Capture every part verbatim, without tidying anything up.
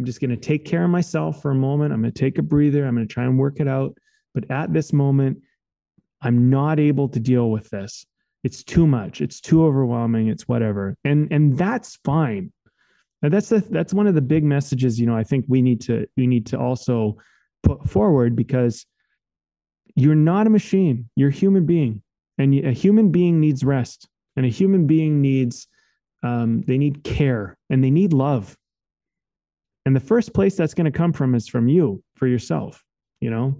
I'm just going to take care of myself for a moment. I'm going to take a breather. I'm going to try and work it out. But at this moment, I'm not able to deal with this. It's too much. It's too overwhelming. It's whatever. And, and that's fine. And that's the, that's one of the big messages, you know, I think we need to, we need to also put forward, because you're not a machine, you're a human being, and a human being needs rest, and a human being needs, um, they need care, and they need love. And the first place that's going to come from is from you, for yourself, you know?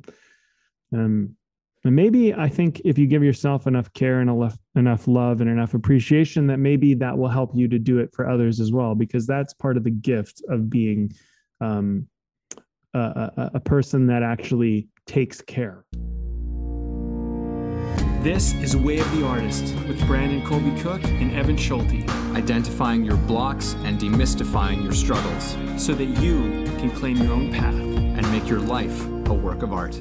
Um, And maybe I think if you give yourself enough care and enough love and enough appreciation, that maybe that will help you to do it for others as well, because that's part of the gift of being um, a, a, a person that actually takes care. This is Way of the Artist with Brandon Colby-Cook and Evan Schulte. Identifying your blocks and demystifying your struggles so that you can claim your own path and make your life a work of art.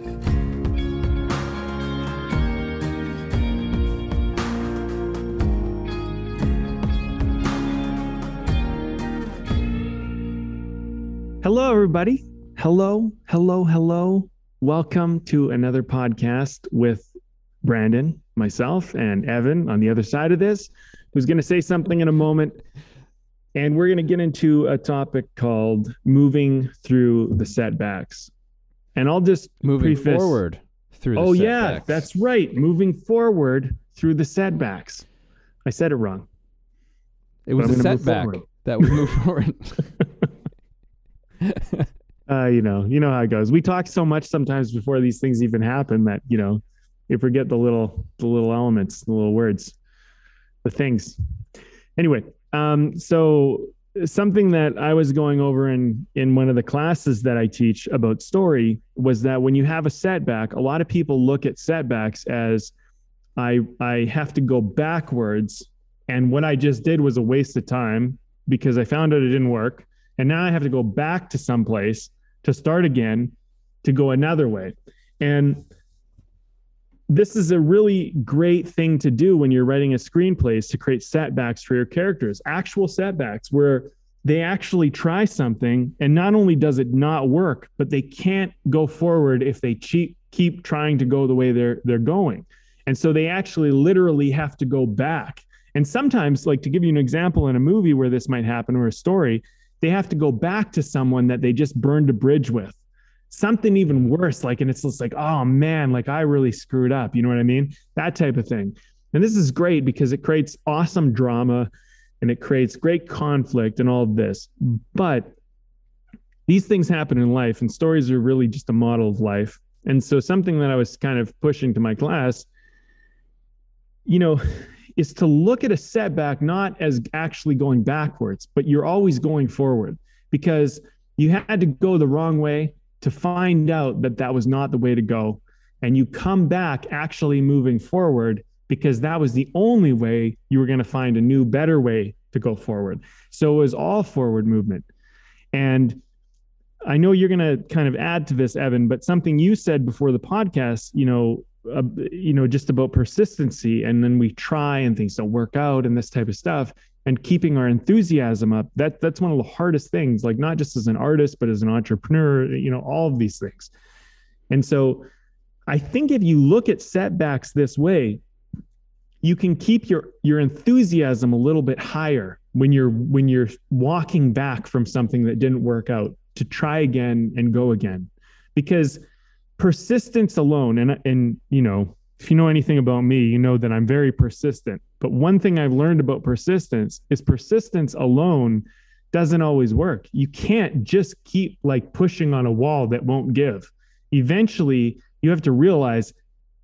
Hello, everybody. Hello, hello, hello. Welcome to another podcast with Brandon, myself, and Evan on the other side of this, who's going to say something in a moment. And we're going to get into a topic called moving through the setbacks. And I'll just moving preface, forward through the oh, setbacks. Oh, yeah, that's right. Moving forward through the setbacks. I said it wrong. It was a setback that we move forward. uh, you know, you know how it goes. We talk so much sometimes before these things even happen that, you know, you forget the little, the little elements, the little words, the things. Anyway, um, so something that I was going over in, in one of the classes that I teach about story was that when you have a setback, a lot of people look at setbacks as I, I have to go backwards. And what I just did was a waste of time because I found out it didn't work. And now I have to go back to someplace to start again, to go another way. And this is a really great thing to do when you're writing a screenplay, is to create setbacks for your characters, actual setbacks where they actually try something. And not only does it not work, but they can't go forward if they keep, keep trying to go the way they're, they're going. And so they actually literally have to go back. And sometimes, like, to give you an example, in a movie where this might happen, or a story, they have to go back to someone that they just burned a bridge with, something even worse. Like, and it's just like, oh man, like I really screwed up. You know what I mean? That type of thing. And this is great because it creates awesome drama and it creates great conflict and all of this, but these things happen in life, and stories are really just a model of life. And so something that I was kind of pushing to my class, you know, is to look at a setback not as actually going backwards, but you're always going forward, because you had to go the wrong way to find out that that was not the way to go. And you come back actually moving forward, because that was the only way you were going to find a new, better way to go forward. So it was all forward movement. And I know you're going to kind of add to this, Evan, but something you said before the podcast, you know, Uh, you know, just about persistency, and then we try and things don't work out and this type of stuff, and keeping our enthusiasm up. That that's one of the hardest things, like not just as an artist, but as an entrepreneur, you know, all of these things. And so I think if you look at setbacks this way, you can keep your, your enthusiasm a little bit higher when you're, when you're walking back from something that didn't work out, to try again and go again, because persistence alone, and, and, you know, if you know anything about me, you know that I'm very persistent. But one thing I've learned about persistence is persistence alone doesn't always work. You can't just keep like pushing on a wall that won't give. Eventually, you have to realize,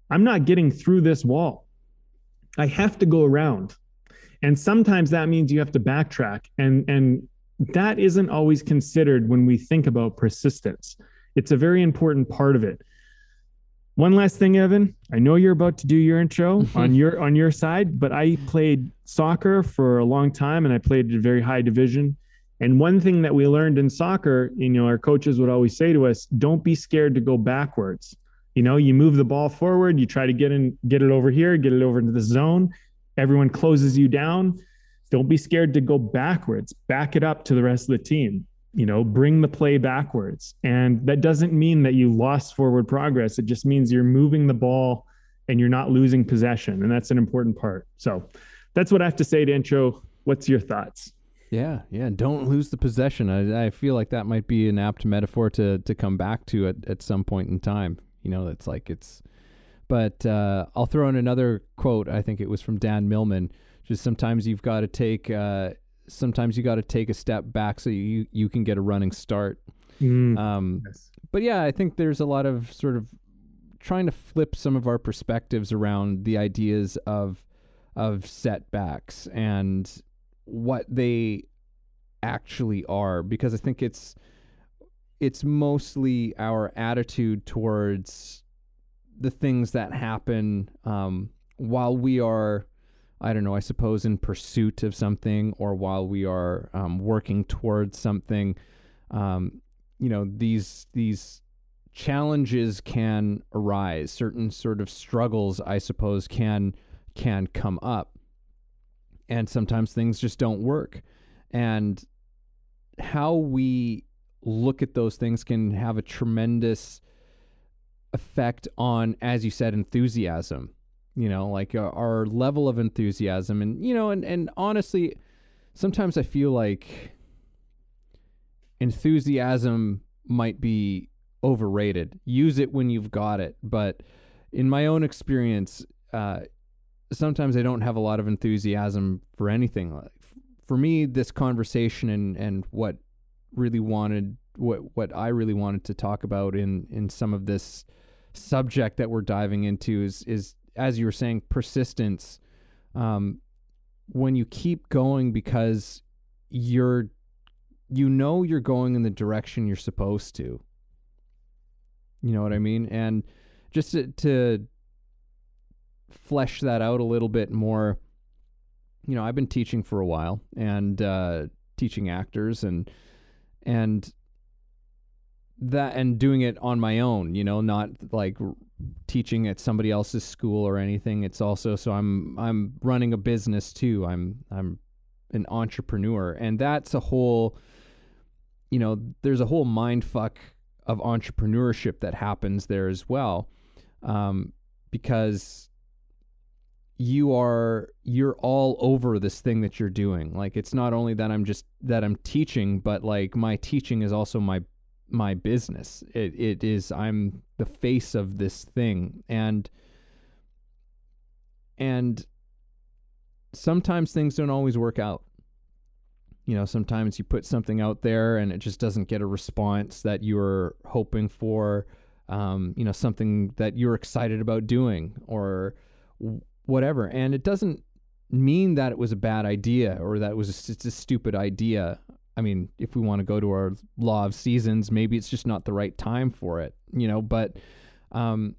I'm not getting through this wall. I have to go around. And sometimes that means you have to backtrack. And, and that isn't always considered when we think about persistence. It's a very important part of it. One last thing, Evan, I know you're about to do your intro on your, on your side, but I played soccer for a long time, and I played at a very high division. And one thing that we learned in soccer, you know, our coaches would always say to us, don't be scared to go backwards. You know, you move the ball forward, you try to get in, get it over here, get it over into the zone. Everyone closes you down. Don't be scared to go backwards, back it up to the rest of the team. you know, bring the play backwards. And that doesn't mean that you lost forward progress. It just means you're moving the ball and you're not losing possession. And that's an important part. So that's what I have to say to intro. What's your thoughts? Yeah. Yeah. Don't lose the possession. I, I feel like that might be an apt metaphor to, to come back to at, at some point in time. You know, it's like it's, but uh, I'll throw in another quote. I think it was from Dan Millman. Just sometimes you've got to take, uh, sometimes you got to take a step back so you, you can get a running start. Mm, um, yes. But yeah, I think there's a lot of sort of trying to flip some of our perspectives around the ideas of, of setbacks and what they actually are, because I think it's, it's mostly our attitude towards the things that happen, um, while we are, I don't know, I suppose in pursuit of something, or while we are um, working towards something, um, you know, these these challenges can arise. Certain sort of struggles, I suppose, can can come up. And sometimes things just don't work. And how we look at those things can have a tremendous effect on, as you said, enthusiasm. You know, like our level of enthusiasm and, you know, and, and honestly, sometimes I feel like enthusiasm might be overrated. Use it when you've got it. But in my own experience, uh, sometimes I don't have a lot of enthusiasm for anything. Like for me, this conversation and, and what really wanted, what, what I really wanted to talk about in, in some of this subject that we're diving into is, is, as you were saying, persistence, um, when you keep going because you're, you know, you're going in the direction you're supposed to, you know what I mean? And just to, to flesh that out a little bit more, you know, I've been teaching for a while and, uh, teaching actors and, and that, and doing it on my own, you know, not like teaching at somebody else's school or anything. It's also, so I'm, I'm running a business too. I'm, I'm an entrepreneur, and that's a whole, you know, there's a whole mind fuck of entrepreneurship that happens there as well. Um, because you are, you're all over this thing that you're doing. Like, it's not only that I'm just, that I'm teaching, but like my teaching is also my my business. It, it is, I'm the face of this thing. And, and sometimes things don't always work out. You know, sometimes you put something out there and it just doesn't get a response that you were hoping for, um, you know, something that you're excited about doing or whatever. And it doesn't mean that it was a bad idea or that it was a, it's a stupid idea. I mean, if we want to go to our law of seasons, maybe it's just not the right time for it, you know, but, um,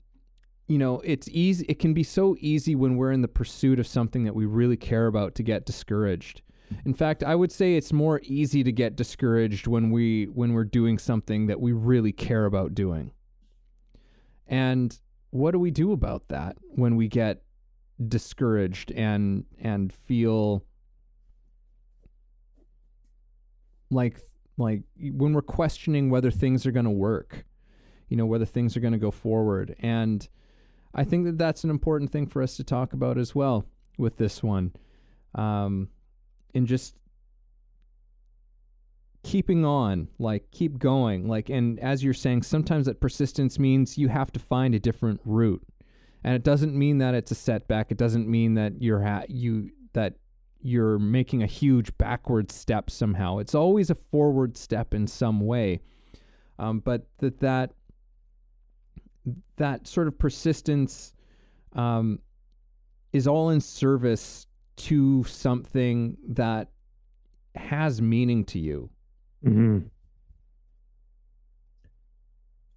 you know, it's easy. It can be so easy when we're in the pursuit of something that we really care about to get discouraged. In fact, I would say it's more easy to get discouraged when we, when we're doing something that we really care about doing. And what do we do about that when we get discouraged and, and feel like, like when we're questioning whether things are going to work, you know, whether things are going to go forward. And I think that that's an important thing for us to talk about as well with this one. Um, and just keeping on, like, keep going, like, and as you're saying, sometimes that persistence means you have to find a different route, and it doesn't mean that it's a setback. It doesn't mean that you're ha- you, that, you're making a huge backward step somehow. It's always a forward step in some way. Um, but that, that, that sort of persistence, um, is all in service to something that has meaning to you. Mm-hmm.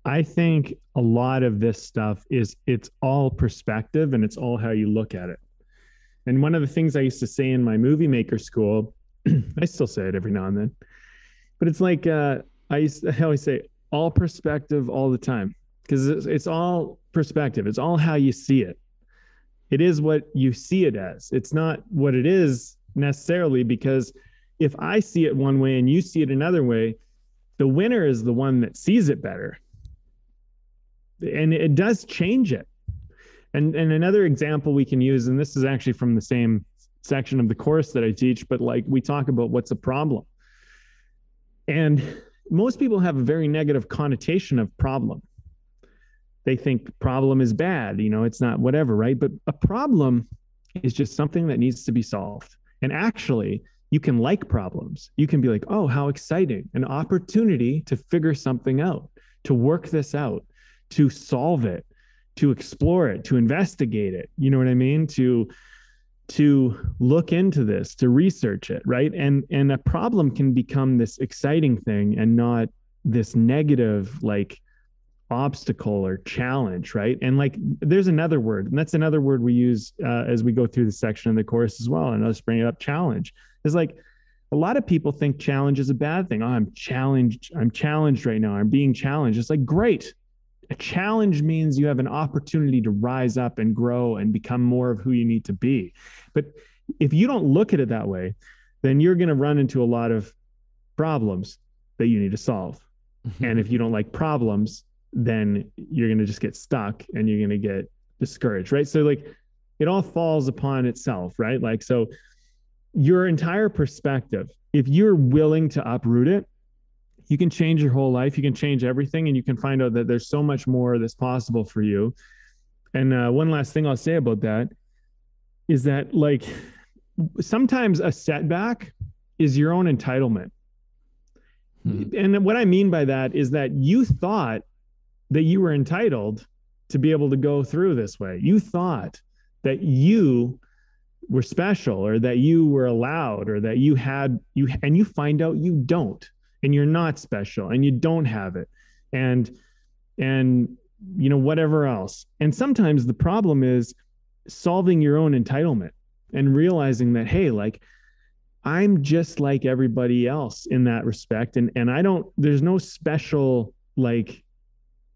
I think a lot of this stuff is it's all perspective and it's all how you look at it. And one of the things I used to say in my movie maker school, I still say it every now and then, but it's like, uh, I, used to, I always say all perspective all the time, because it's, it's all perspective. It's all how you see it. It is what you see it as. It's not what it is necessarily, because if I see it one way and you see it another way, the winner is the one that sees it better. And it does change it. And, and another example we can use, and this is actually from the same section of the course that I teach, but like we talk about what's a problem. And most people have a very negative connotation of problem. They think problem is bad, you know, it's not whatever, right? But a problem is just something that needs to be solved. And actually, you can like problems. You can be like, oh, how exciting, an opportunity to figure something out, to work this out, to solve it, to explore it, to investigate it. You know what I mean? To, to look into this, to research it, right? And, and a problem can become this exciting thing and not this negative, like, obstacle or challenge, right? And like, there's another word, and that's another word we use uh, as we go through the section of the course as well. And I'll just bring it up, challenge. It's like, a lot of people think challenge is a bad thing. Oh, I'm challenged. I'm challenged right now. I'm being challenged. It's like, great. A challenge means you have an opportunity to rise up and grow and become more of who you need to be. But if you don't look at it that way, then you're going to run into a lot of problems that you need to solve. Mm-hmm. And if you don't like problems, then you're going to just get stuck and you're going to get discouraged, right? So like, it all falls upon itself, right? Like, so your entire perspective, if you're willing to uproot it, you can change your whole life. You can change everything, and you can find out that there's so much more that's possible for you. And uh, one last thing I'll say about that is that, like, sometimes a setback is your own entitlement. Hmm. And what I mean by that is that you thought that you were entitled to be able to go through this way. You thought that you were special, or that you were allowed, or that you had, you, and you find out you don't, and you're not special, and you don't have it. And, and, you know, whatever else. And sometimes the problem is solving your own entitlement and realizing that, hey, like, I'm just like everybody else in that respect. And, and I don't, there's no special, like,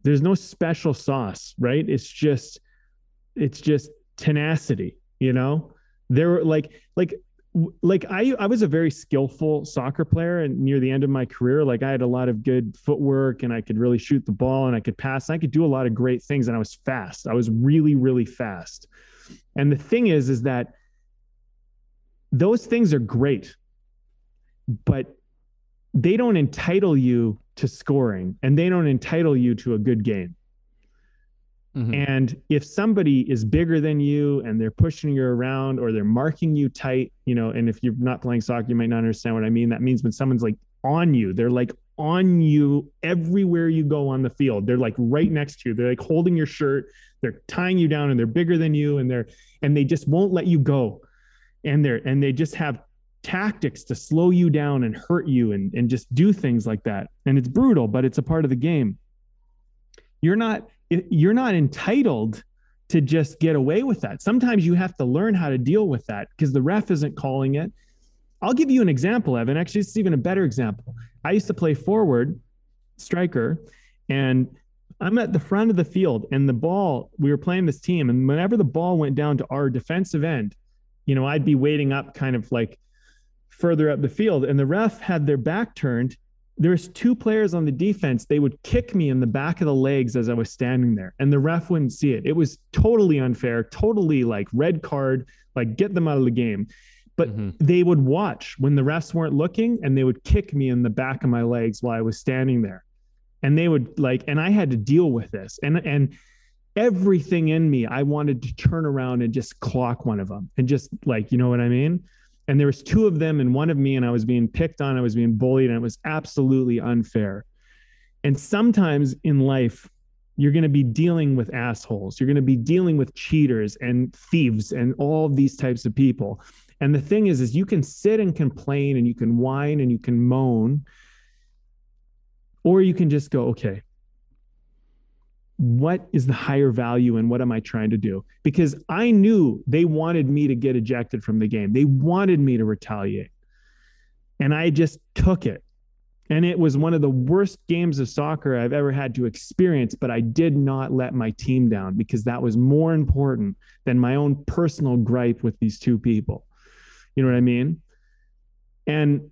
there's no special sauce, right? It's just, it's just tenacity, you know? There were like, like, like I, I was a very skillful soccer player, and near the end of my career, like I had a lot of good footwork, and I could really shoot the ball, and I could pass, and I could do a lot of great things. And I was fast. I was really, really fast. And the thing is, is that those things are great, but they don't entitle you to scoring, and they don't entitle you to a good game. Mm-hmm. And if somebody is bigger than you and they're pushing you around, or they're marking you tight, you know, and if you're not playing soccer, you might not understand what I mean. That means when someone's like on you, they're like on you everywhere you go on the field. They're like right next to you. They're like holding your shirt, they're tying you down, and they're bigger than you. And they're, and they just won't let you go. And they're, and they just have tactics to slow you down and hurt you, and, and just do things like that. And it's brutal, but it's a part of the game. You're not, you're not entitled to just get away with that. Sometimes you have to learn how to deal with that because the ref isn't calling it. I'll give you an example, Evan. Actually, it's even a better example. I used to play forward, striker, and I'm at the front of the field, and the ball, we were playing this team, and whenever the ball went down to our defensive end, you know, I'd be waiting up kind of like further up the field, and the ref had their back turned. There's two players on the defense. They would kick me in the back of the legs as I was standing there, and the ref wouldn't see it. It was totally unfair, totally like red card, like get them out of the game. But mm-hmm. they would watch when the refs weren't looking, and they would kick me in the back of my legs while I was standing there. And they would like, and I had to deal with this, and, and everything in me, I wanted to turn around and just clock one of them and just like, you know what I mean? And there was two of them and one of me, and I was being picked on, I was being bullied, and it was absolutely unfair. And sometimes in life, you're going to be dealing with assholes. You're going to be dealing with cheaters and thieves and all these types of people. And the thing is, is you can sit and complain, and you can whine, and you can moan, or you can just go, okay, what is the higher value, and what am I trying to do? Because I knew they wanted me to get ejected from the game. They wanted me to retaliate. And I just took it. And it was one of the worst games of soccer I've ever had to experience, but I did not let my team down, because that was more important than my own personal gripe with these two people. You know what I mean? And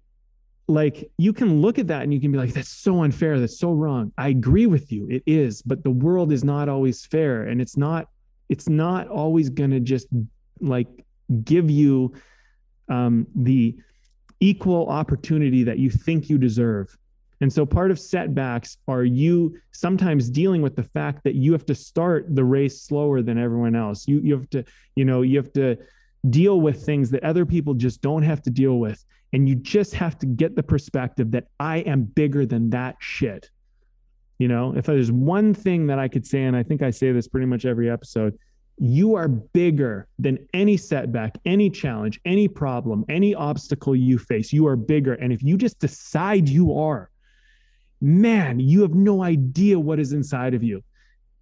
like, you can look at that and you can be like, that's so unfair. That's so wrong. I agree with you. It is, but the world is not always fair. And it's not, it's not always going to just like give you um, the equal opportunity that you think you deserve. And so part of setbacks are you sometimes dealing with the fact that you have to start the race slower than everyone else. You, you have to, you know, you have to deal with things that other people just don't have to deal with. And you just have to get the perspective that I am bigger than that shit. You know, if there's one thing that I could say, and I think I say this pretty much every episode, you are bigger than any setback, any challenge, any problem, any obstacle you face. You are bigger. And if you just decide you are, man, you have no idea what is inside of you.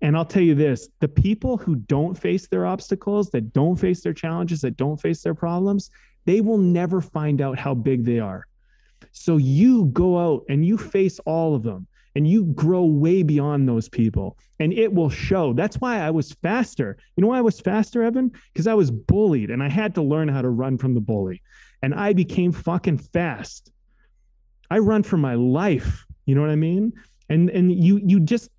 And I'll tell you this, the people who don't face their obstacles, that don't face their challenges, that don't face their problems, they will never find out how big they are. So you go out and you face all of them and you grow way beyond those people, and it will show. That's why I was faster. You know why I was faster, Evan? Because I was bullied and I had to learn how to run from the bully, and I became fucking fast. I run for my life. You know what I mean? And, and you, you just,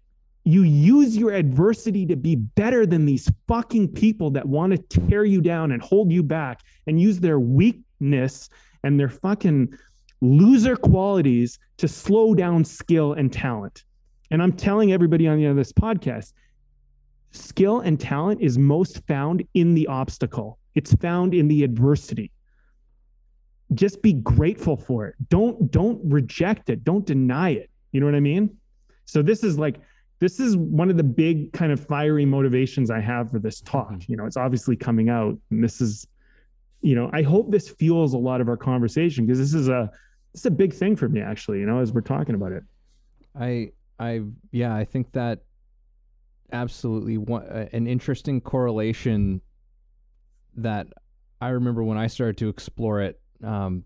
you use your adversity to be better than these fucking people that want to tear you down and hold you back and use their weakness and their fucking loser qualities to slow down skill and talent. And I'm telling everybody on the end of this podcast, skill and talent is most found in the obstacle. It's found in the adversity. Just be grateful for it. Don't, don't reject it. Don't deny it. You know what I mean? So this is like, this is one of the big kind of fiery motivations I have for this talk. You know, it's obviously coming out, and this is, you know, I hope this fuels a lot of our conversation, because this is a, this is a big thing for me, actually, you know, as we're talking about it. I, I, yeah, I think that absolutely one, uh, an interesting correlation that I remember when I started to explore it, Um,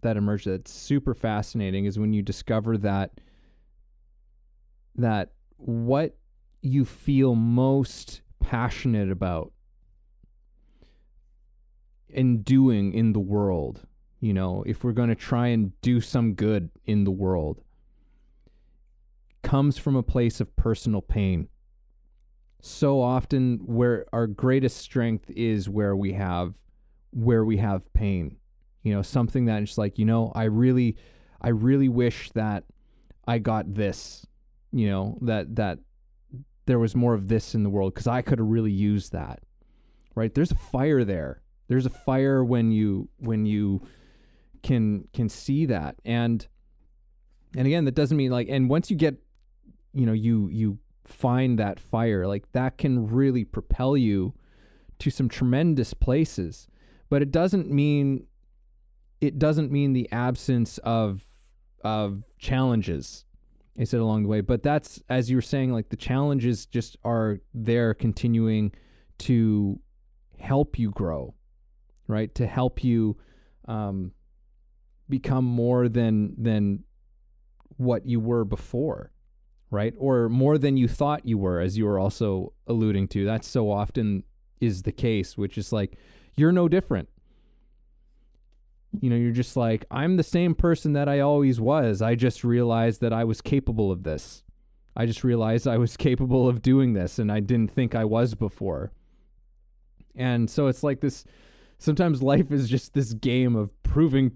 that emerged that's super fascinating, is when you discover that that what you feel most passionate about in doing in the world, you know, if we're going to try and do some good in the world, comes from a place of personal pain. So often where our greatest strength is where we have where we have pain. You know, something that it's like, you know, I really, I really wish that I got this, you know, that, that there was more of this in the world, 'cause I could have really used that, right? There's a fire there. There's a fire when you, when you can, can see that. And, and again, that doesn't mean like, and once you get, you know, you, you find that fire, like that can really propel you to some tremendous places, but it doesn't mean it doesn't mean the absence of, of challenges, I said along the way, but that's, as you were saying, like the challenges just are there continuing to help you grow, right? To help you, um, become more than, than what you were before, right? Or more than you thought you were, as you were also alluding to. That's so often is the case, which is like, you're no different. You know, you're just like, I'm the same person that I always was. I just realized that I was capable of this. I just realized I was capable of doing this, and I didn't think I was before. And so it's like this, sometimes life is just this game of proving,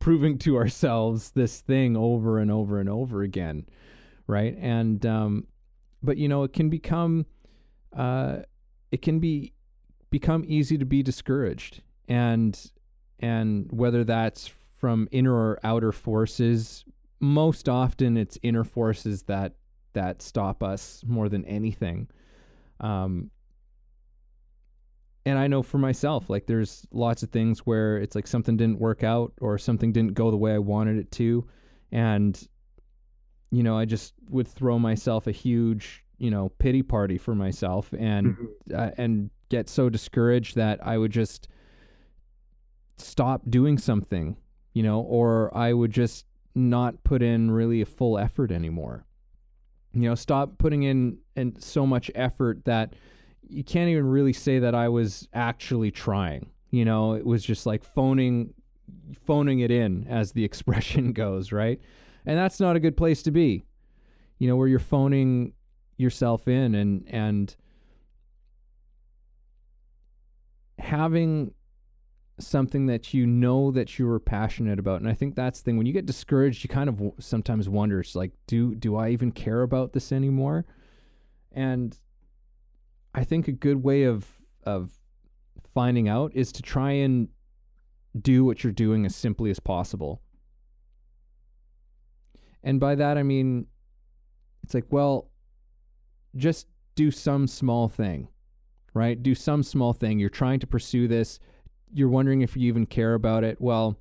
proving to ourselves this thing over and over and over again. Right. And, um, but you know, it can become, uh, it can be, become easy to be discouraged, and, and whether that's from inner or outer forces, most often it's inner forces that, that stop us more than anything. Um, and I know for myself, like there's lots of things where it's like something didn't work out or something didn't go the way I wanted it to. And, you know, I just would throw myself a huge, you know, pity party for myself, and, uh, and get so discouraged that I would just stop doing something, you know, or I would just not put in really a full effort anymore. You know, stop putting in and so much effort that you can't even really say that I was actually trying. You know, it was just like phoning phoning it in, as the expression goes, right? And that's not a good place to be, you know, where you're phoning yourself in, and and having something that you know that you were passionate about. And I think that's the thing. When you get discouraged, you kind of w- sometimes wonder, it's like, do do I even care about this anymore? And I think a good way of of finding out is to try and do what you're doing as simply as possible. And by that, I mean, it's like, well, just do some small thing, right? Do some small thing. You're trying to pursue this. You're wondering if you even care about it. Well,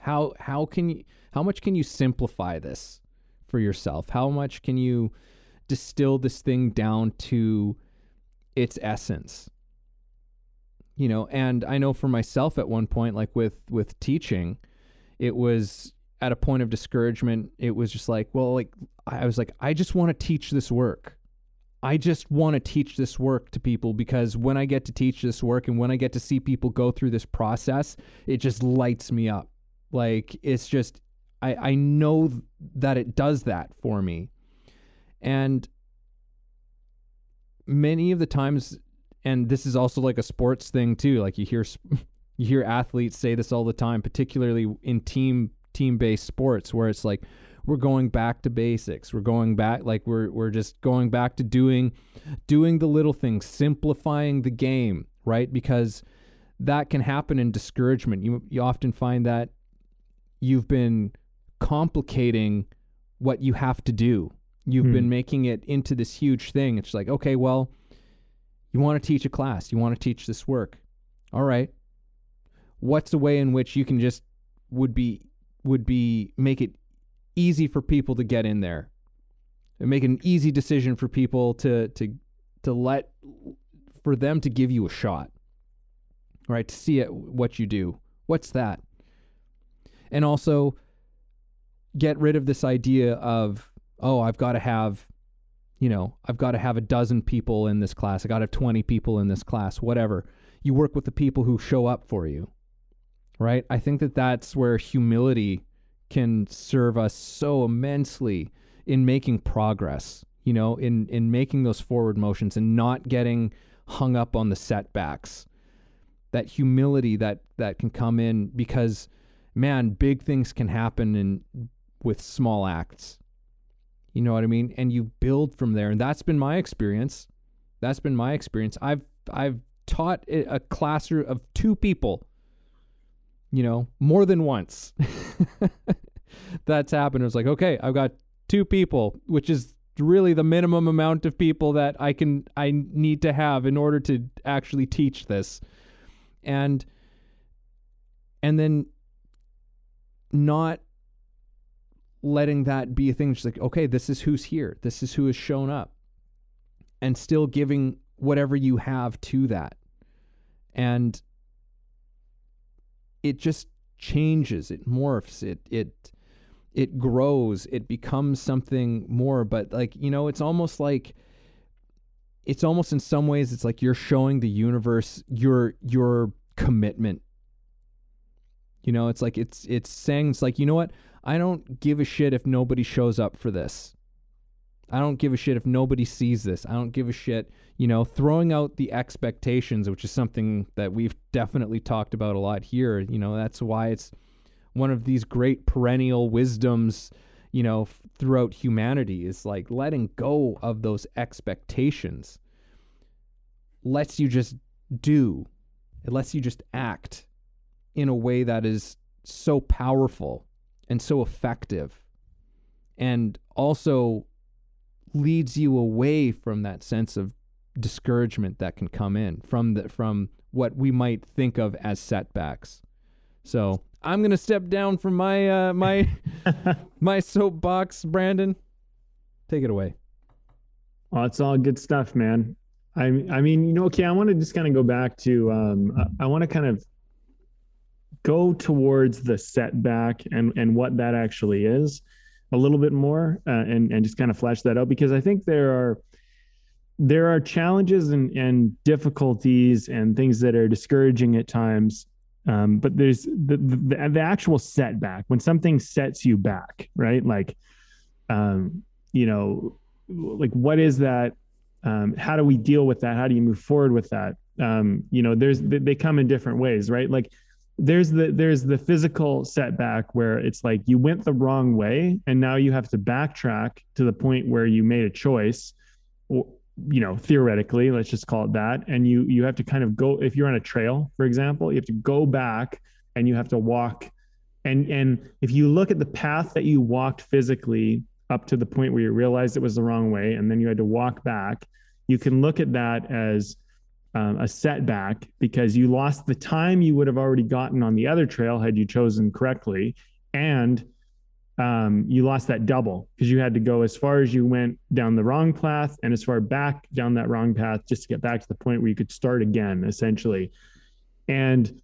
how, how can you, how much can you simplify this for yourself? How much can you distill this thing down to its essence? You know, and I know for myself at one point, like with, with teaching, it was at a point of discouragement. It was just like, well, like I was like, I just want to teach this work. I just want to teach this work to people, because when I get to teach this work and when I get to see people go through this process, it just lights me up. Like, it's just, I, I know th- that it does that for me. And many of the times, and this is also like a sports thing too, like you hear, you hear athletes say this all the time, particularly in team, team-based sports, where it's like, we're going back to basics. We're going back, like we're we're just going back to doing doing the little things, simplifying the game, right? Because that can happen in discouragement. You you often find that you've been complicating what you have to do. You've hmm. been making it into this huge thing. It's like, okay, well, you want to teach a class, you want to teach this work. All right. What's a way in which you can just would be would be make it easy for people to get in there and make an easy decision for people to, to, to let, for them to give you a shot, right? To see it, what you do, what's that? And also get rid of this idea of, oh, I've got to have, you know, I've got to have a dozen people in this class. I got to have twenty people in this class, whatever. You work with the people who show up for you, right? I think that that's where humility can serve us so immensely in making progress, you know, in, in making those forward motions and not getting hung up on the setbacks. That humility that, that can come in, because man, big things can happen in with small acts. You know what I mean? And you build from there. And that's been my experience. That's been my experience. I've, I've taught a class of two people, you know, more than once. That's happened. It was like, okay, I've got two people, which is really the minimum amount of people that I can, I need to have in order to actually teach this. And, and then not letting that be a thing. Just like, okay, this is who's here. This is who has shown up, and still giving whatever you have to that. And it just changes, it morphs, it, it, it grows, it becomes something more. But like, you know, it's almost like, it's almost in some ways, it's like you're showing the universe your, your commitment. You know, it's like, it's, it's saying, it's like, you know what? I don't give a shit if nobody shows up for this. I don't give a shit if nobody sees this. I don't give a shit, you know, throwing out the expectations, which is something that we've definitely talked about a lot here. You know, that's why it's one of these great perennial wisdoms, you know, f- throughout humanity, is like letting go of those expectations lets you just do. It lets you just act in a way that is so powerful and so effective, and also leads you away from that sense of discouragement that can come in from the, from what we might think of as setbacks. So I'm going to step down from my, uh, my, my soapbox. Brandon, take it away. Oh, it's all good stuff, man. I, I mean, you know, okay. I want to just kind of go back to, um, I want to kind of go towards the setback and, and what that actually is a little bit more, uh, and, and just kind of flesh that out, because I think there are, there are challenges and, and difficulties and things that are discouraging at times, Um, but there's the, the, the actual setback, when something sets you back, right? Like, um, you know, like what is that? Um, how do we deal with that? How do you move forward with that? Um, you know, there's, they, they come in different ways, right? Like there's the, there's the physical setback where it's like you went the wrong way and now you have to backtrack to the point where you made a choice, or, you know, theoretically, let's just call it that. And you, you have to kind of go, if you're on a trail, for example, you have to go back and you have to walk. And, and if you look at the path that you walked physically up to the point where you realized it was the wrong way, and then you had to walk back, you can look at that as um, a setback because you lost the time you would have already gotten on the other trail had you chosen correctly. And um, you lost that double because you had to go as far as you went down the wrong path and as far back down that wrong path just to get back to the point where you could start again, essentially. And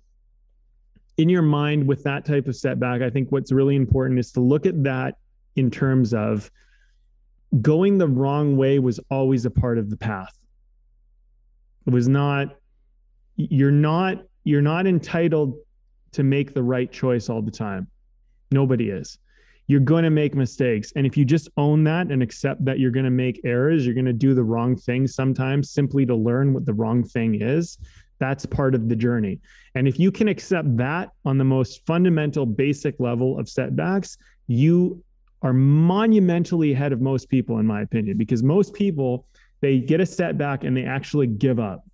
in your mind with that type of setback, I think what's really important is to look at that in terms of going the wrong way was always a part of the path. It was not, you're not, you're not entitled to make the right choice all the time. Nobody is. You're going to make mistakes. And if you just own that and accept that you're going to make errors, you're going to do the wrong thing sometimes simply to learn what the wrong thing is. That's part of the journey. And if you can accept that on the most fundamental, basic level of setbacks, you are monumentally ahead of most people, in my opinion, because most people, they get a setback and they actually give up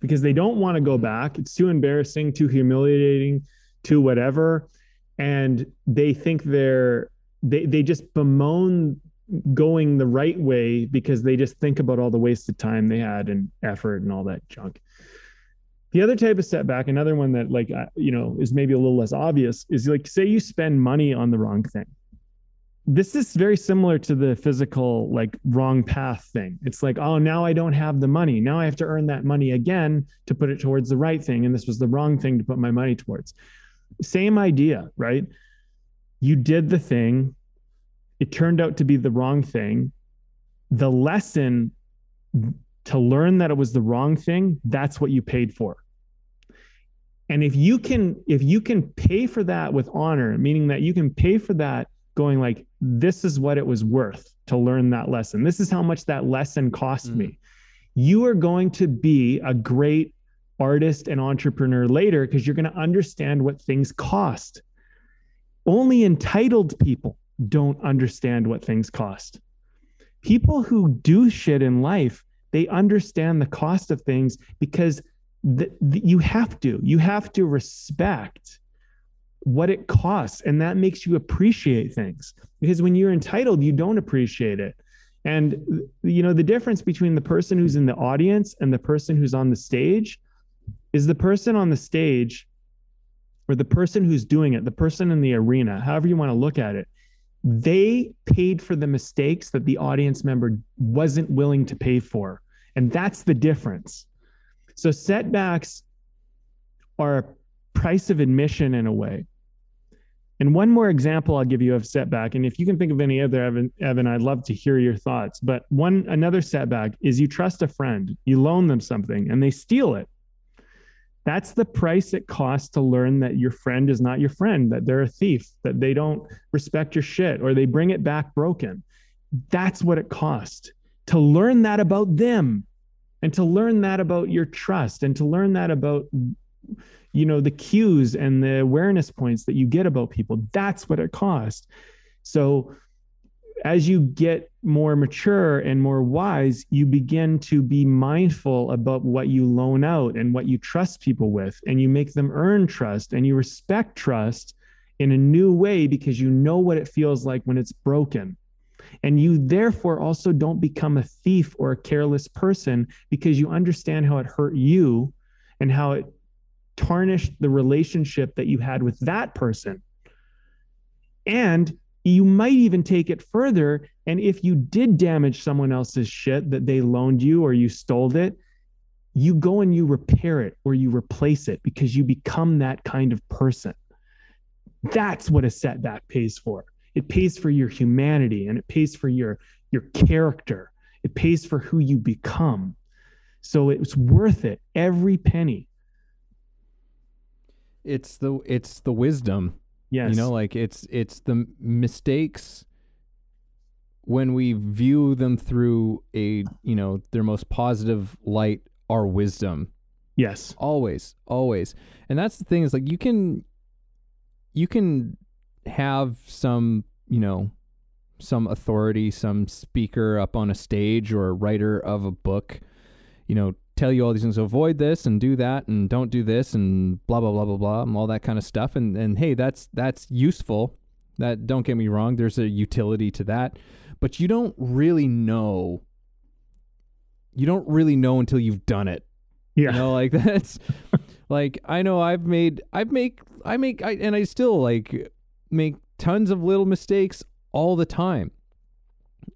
because they don't want to go back. It's too embarrassing, too humiliating, too whatever. And they think they're, they, they just bemoan going the right way because they just think about all the wasted time they had and effort and all that junk. The other type of setback, another one that like, you know, is maybe a little less obvious is like, say you spend money on the wrong thing. This is very similar to the physical, like wrong path thing. It's like, oh, now I don't have the money. Now I have to earn that money again to put it towards the right thing. And this was the wrong thing to put my money towards. Same idea, right? You did the thing. It turned out to be the wrong thing. The lesson to learn that it was the wrong thing, that's what you paid for. And if you can, if you can pay for that with honor, meaning that you can pay for that going like, this is what it was worth to learn that lesson. This is how much that lesson cost mm-hmm. me. You are going to be a great artist and entrepreneur later because you're going to understand what things cost. Only entitled people don't understand what things cost. People who do shit in life, they understand the cost of things because th- th- you have to. You have to respect what it costs. And that makes you appreciate things, because when you're entitled, you don't appreciate it. And you know, the difference between the person who's in the audience and the person who's on the stage is the person on the stage or the person who's doing it, the person in the arena, however you want to look at it, they paid for the mistakes that the audience member wasn't willing to pay for. And that's the difference. So setbacks are a price of admission in a way. And one more example I'll give you of setback, and if you can think of any other, Evan, Evan, I'd love to hear your thoughts. But one another setback is you trust a friend, you loan them something, and they steal it. That's the price it costs to learn that your friend is not your friend, that they're a thief, that they don't respect your shit, or they bring it back broken. That's what it costs to learn that about them, and to learn that about your trust, and to learn that about, you know, the cues and the awareness points that you get about people. That's what it costs. So as you get more mature and more wise, you begin to be mindful about what you loan out and what you trust people with, and you make them earn trust and you respect trust in a new way because you know what it feels like when it's broken. And you therefore also don't become a thief or a careless person because you understand how it hurt you and how it tarnished the relationship that you had with that person. And you might even take it further. And if you did damage someone else's shit that they loaned you or you stole it, you go and you repair it or you replace it because you become that kind of person. That's what a setback pays for. It pays for your humanity, and it pays for your, your character. It pays for who you become. So it's worth it, every penny. it's the it's the wisdom. Yes. You know, like it's it's the mistakes when we view them through a, you know, their most positive light, our wisdom. Yes. Always, always. And that's the thing, is like you can you can have some, you know, some authority, some speaker up on a stage or a writer of a book, you know, tell you all these things, avoid this and do that and don't do this and blah, blah, blah, blah, blah, and all that kind of stuff. And, and hey, that's, that's useful. That, don't get me wrong, there's a utility to that, but you don't really know. You don't really know until you've done it. Yeah. You know, like that's like, I know I've made, I've make, I make, I, and I still like make tons of little mistakes all the time.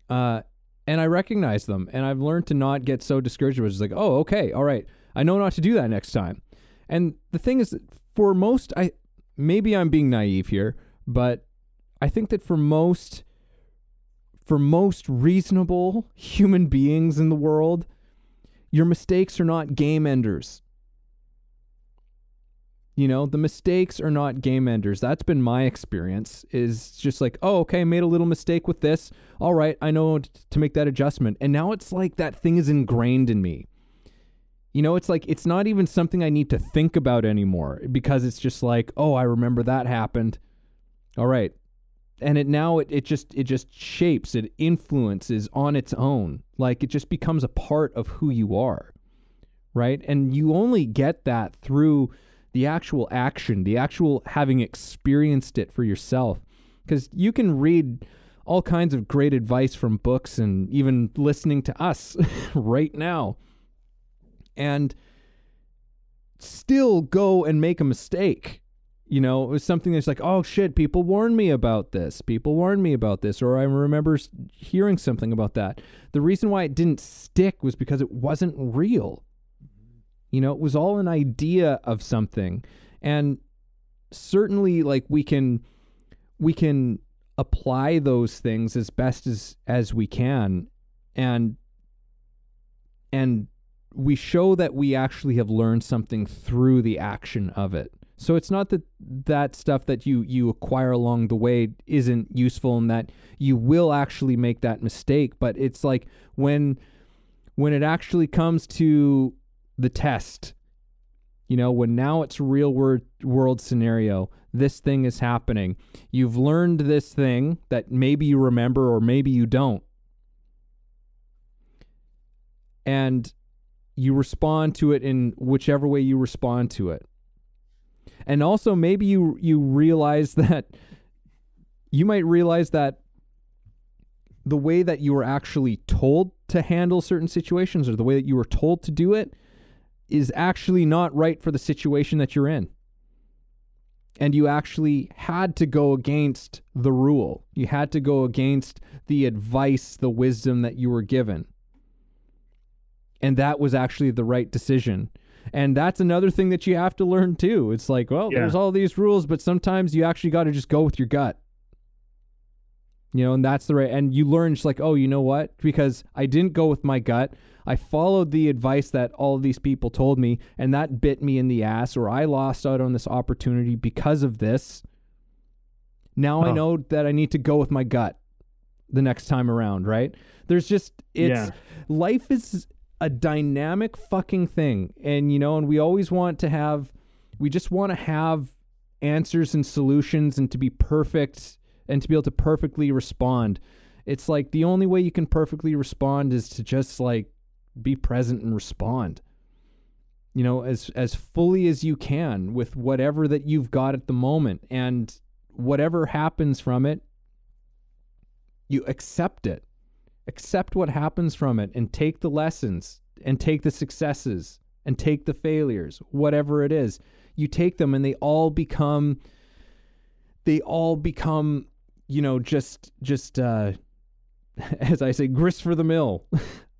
Uh, And I recognize them, and I've learned to not get so discouraged, which is like, oh, okay, all right, I know not to do that next time. And the thing is that for most, I maybe I'm being naive here, but I think that for most, for most reasonable human beings in the world, your mistakes are not game enders. You know, the mistakes are not game enders. That's been my experience, is just like, oh, okay, I made a little mistake with this. All right, I know to make that adjustment. And now it's like that thing is ingrained in me. You know, it's like, it's not even something I need to think about anymore, because it's just like, oh, I remember that happened. All right. And it now it, it just it just shapes, it influences on its own. Like it just becomes a part of who you are, right? And you only get that through the actual action, the actual having experienced it for yourself. Because you can read all kinds of great advice from books and even listening to us right now and still go and make a mistake. You know, it was something that's like, oh shit, people warned me about this. People warned me about this. Or I remember hearing something about that. The reason why it didn't stick was because it wasn't real. You know, it was all an idea of something. And certainly like we can, we can apply those things as best as, as we can. And, and we show that we actually have learned something through the action of it. So it's not that that stuff that you, you acquire along the way isn't useful and that you will actually make that mistake. But it's like when, when it actually comes to the test, you know, when now it's real world world scenario, this thing is happening. You've learned this thing that maybe you remember or maybe you don't. And you respond to it in whichever way you respond to it. And also maybe you, you realize that you might realize that the way that you were actually told to handle certain situations or the way that you were told to do it is actually not right for the situation that you're in. And you actually had to go against the rule. You had to go against the advice, the wisdom that you were given. And that was actually the right decision. And that's another thing that you have to learn too. It's like, well, yeah, there's all these rules, but sometimes you actually got to just go with your gut. You know, and that's the right, and you learn just like, oh, you know what? Because I didn't go with my gut. I followed the advice that all of these people told me, and that bit me in the ass, or I lost out on this opportunity because of this. Now oh. I know that I need to go with my gut the next time around, right? There's just, it's, yeah. Life is a dynamic fucking thing. And, you know, and we always want to have, we just want to have answers and solutions and to be perfect and to be able to perfectly respond. It's like the only way you can perfectly respond is to just like be present and respond, you know, as, as fully as you can with whatever that you've got at the moment, and whatever happens from it, you accept it, accept what happens from it, and take the lessons and take the successes and take the failures, whatever it is, you take them, and they all become, they all become, you know, just, just, uh, as I say, grist for the mill.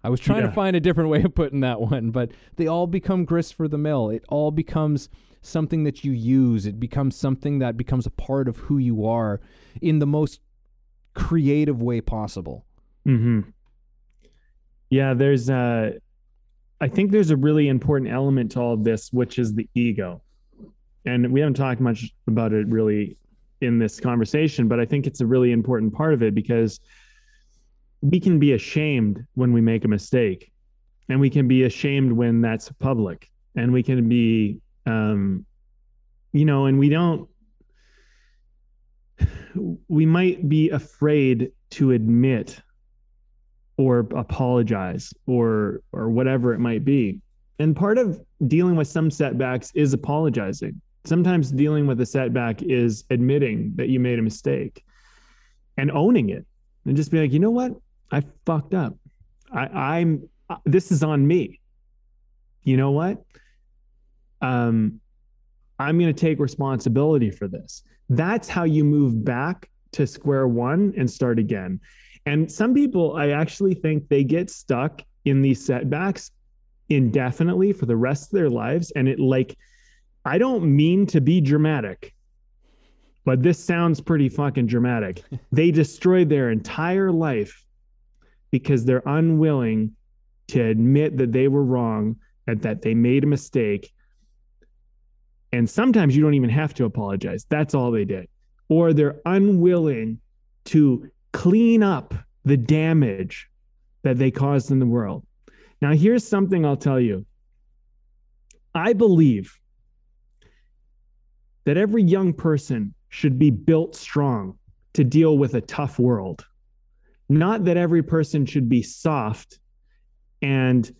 I was trying yeah. to find a different way of putting that one, but they all become grist for the mill. It all becomes something that you use. It becomes something that becomes a part of who you are in the most creative way possible. Mm-hmm. Yeah, there's a, I think there's a really important element to all of this, which is the ego. and we haven't talked much about it really in this conversation, but I think it's a really important part of it, because we can be ashamed when we make a mistake, and we can be ashamed when that's public, and we can be, um, you know, and we don't, we might be afraid to admit or apologize or, or whatever it might be. And part of dealing with some setbacks is apologizing. Sometimes dealing with a setback is admitting that you made a mistake and owning it, and just be like, you know what? I fucked up. I, I'm, this is on me. You know what? Um, I'm going to take responsibility for this. That's how you move back to square one and start again. And some people, I actually think they get stuck in these setbacks indefinitely for the rest of their lives. And it, like, I don't mean to be dramatic, but this sounds pretty fucking dramatic. They destroyed their entire life because they're unwilling to admit that they were wrong and that they made a mistake. And sometimes you don't even have to apologize. That's all they did. Or they're unwilling to clean up the damage that they caused in the world. Now, here's something I'll tell you. I believe that every young person should be built strong to deal with a tough world. Not that every person should be soft and,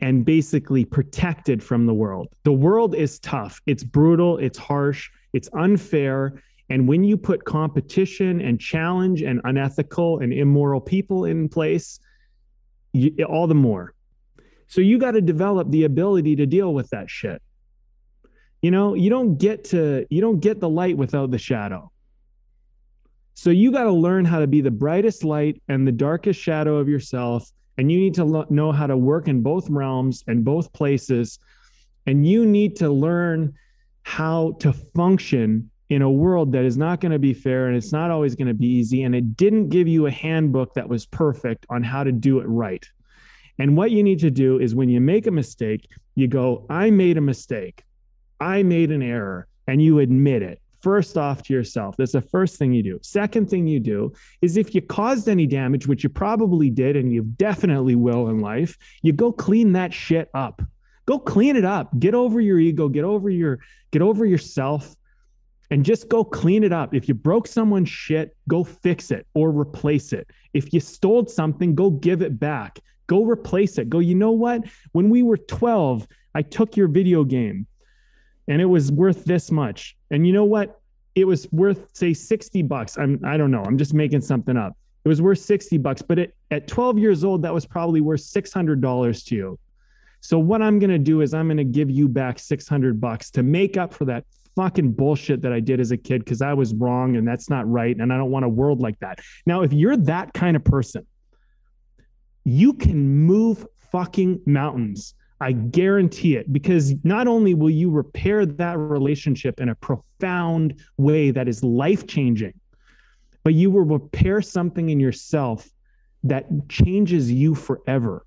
and basically protected from the world. The world is tough. It's brutal. It's harsh. It's unfair. And when you put competition and challenge and unethical and immoral people in place, you, all the more. So you got to develop the ability to deal with that shit. You know, you don't get to, you don't get the light without the shadow. So you got to learn how to be the brightest light and the darkest shadow of yourself. And you need to lo- know how to work in both realms and both places. And you need to learn how to function in a world that is not going to be fair, and it's not always going to be easy. And it didn't give you a handbook that was perfect on how to do it right. And what you need to do is, when you make a mistake, you go, I made a mistake. I made an error, and you admit it first off to yourself. That's the first thing you do. Second thing you do is, if you caused any damage, which you probably did, and you definitely will in life, you go clean that shit up. Go clean it up. Get over your ego, get over your, get over yourself, and just go clean it up. If you broke someone's shit, go fix it or replace it. If you stole something, go give it back. Go replace it. Go, you know what? When we were twelve, I took your video game, and it was worth this much. And you know what? It was worth, say, sixty bucks. I'm, I don't know. I'm just making something up. It was worth sixty bucks. But it, at twelve years old, that was probably worth six hundred dollars to you. So what I'm going to do is, I'm going to give you back six hundred bucks to make up for that fucking bullshit that I did as a kid, because I was wrong, and that's not right. And I don't want a world like that. Now, if you're that kind of person, you can move fucking mountains. I guarantee it, because not only will you repair that relationship in a profound way that is life-changing, but you will repair something in yourself that changes you forever.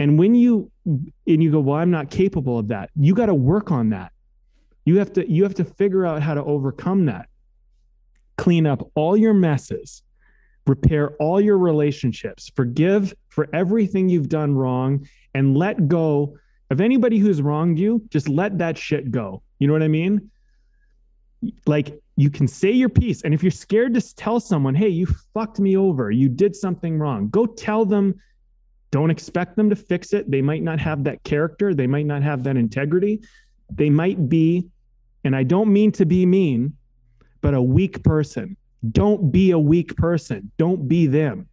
And when you, and you go, well, I'm not capable of that. You got to work on that. You have to, you have to figure out how to overcome that. Clean up all your messes. Repair all your relationships. Forgive for everything you've done wrong, and let go of anybody who's wronged you. Just let that shit go. You know what I mean? Like, you can say your piece. And if you're scared to tell someone, hey, you fucked me over, you did something wrong, go tell them. Don't expect them to fix it. They might not have that character. They might not have that integrity. They might be, and I don't mean to be mean, but a weak person. Don't be a weak person. Don't be them.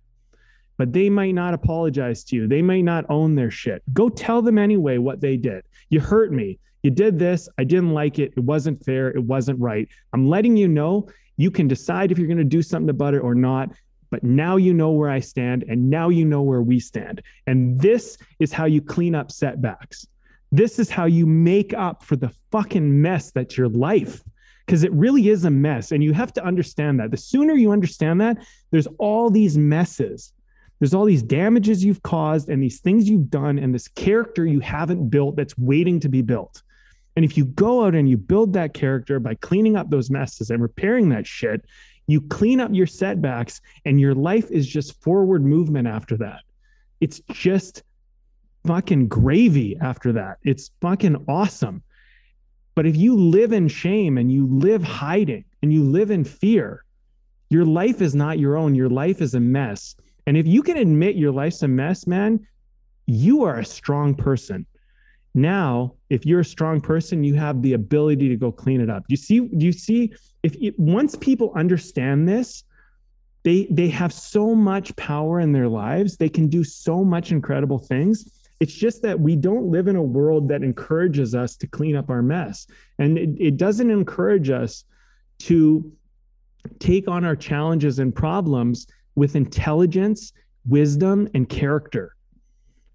But they might not apologize to you. They might not own their shit. Go tell them anyway what they did. You hurt me. You did this. I didn't like it. It wasn't fair. It wasn't right. I'm letting you know. You can decide if you're going to do something about it or not. But now you know where I stand, and now you know where we stand. And this is how you clean up setbacks. This is how you make up for the fucking mess that's your life. Because it really is a mess. And you have to understand that. The sooner you understand that, there's all these messes. There's all these damages you've caused, and these things you've done, and this character you haven't built that's waiting to be built. And if you go out and you build that character by cleaning up those messes and repairing that shit, you clean up your setbacks and your life is just forward movement after that. It's just fucking gravy after that. It's fucking awesome. But if you live in shame and you live hiding and you live in fear, your life is not your own. Your life is a mess. And if you can admit your life's a mess, man, you are a strong person. Now, if you're a strong person, you have the ability to go clean it up. Do you see, do you see if it, once people understand this, they, they have so much power in their lives. They can do so much incredible things. It's just that we don't live in a world that encourages us to clean up our mess. And it, it doesn't encourage us to take on our challenges and problems with intelligence, wisdom, and character.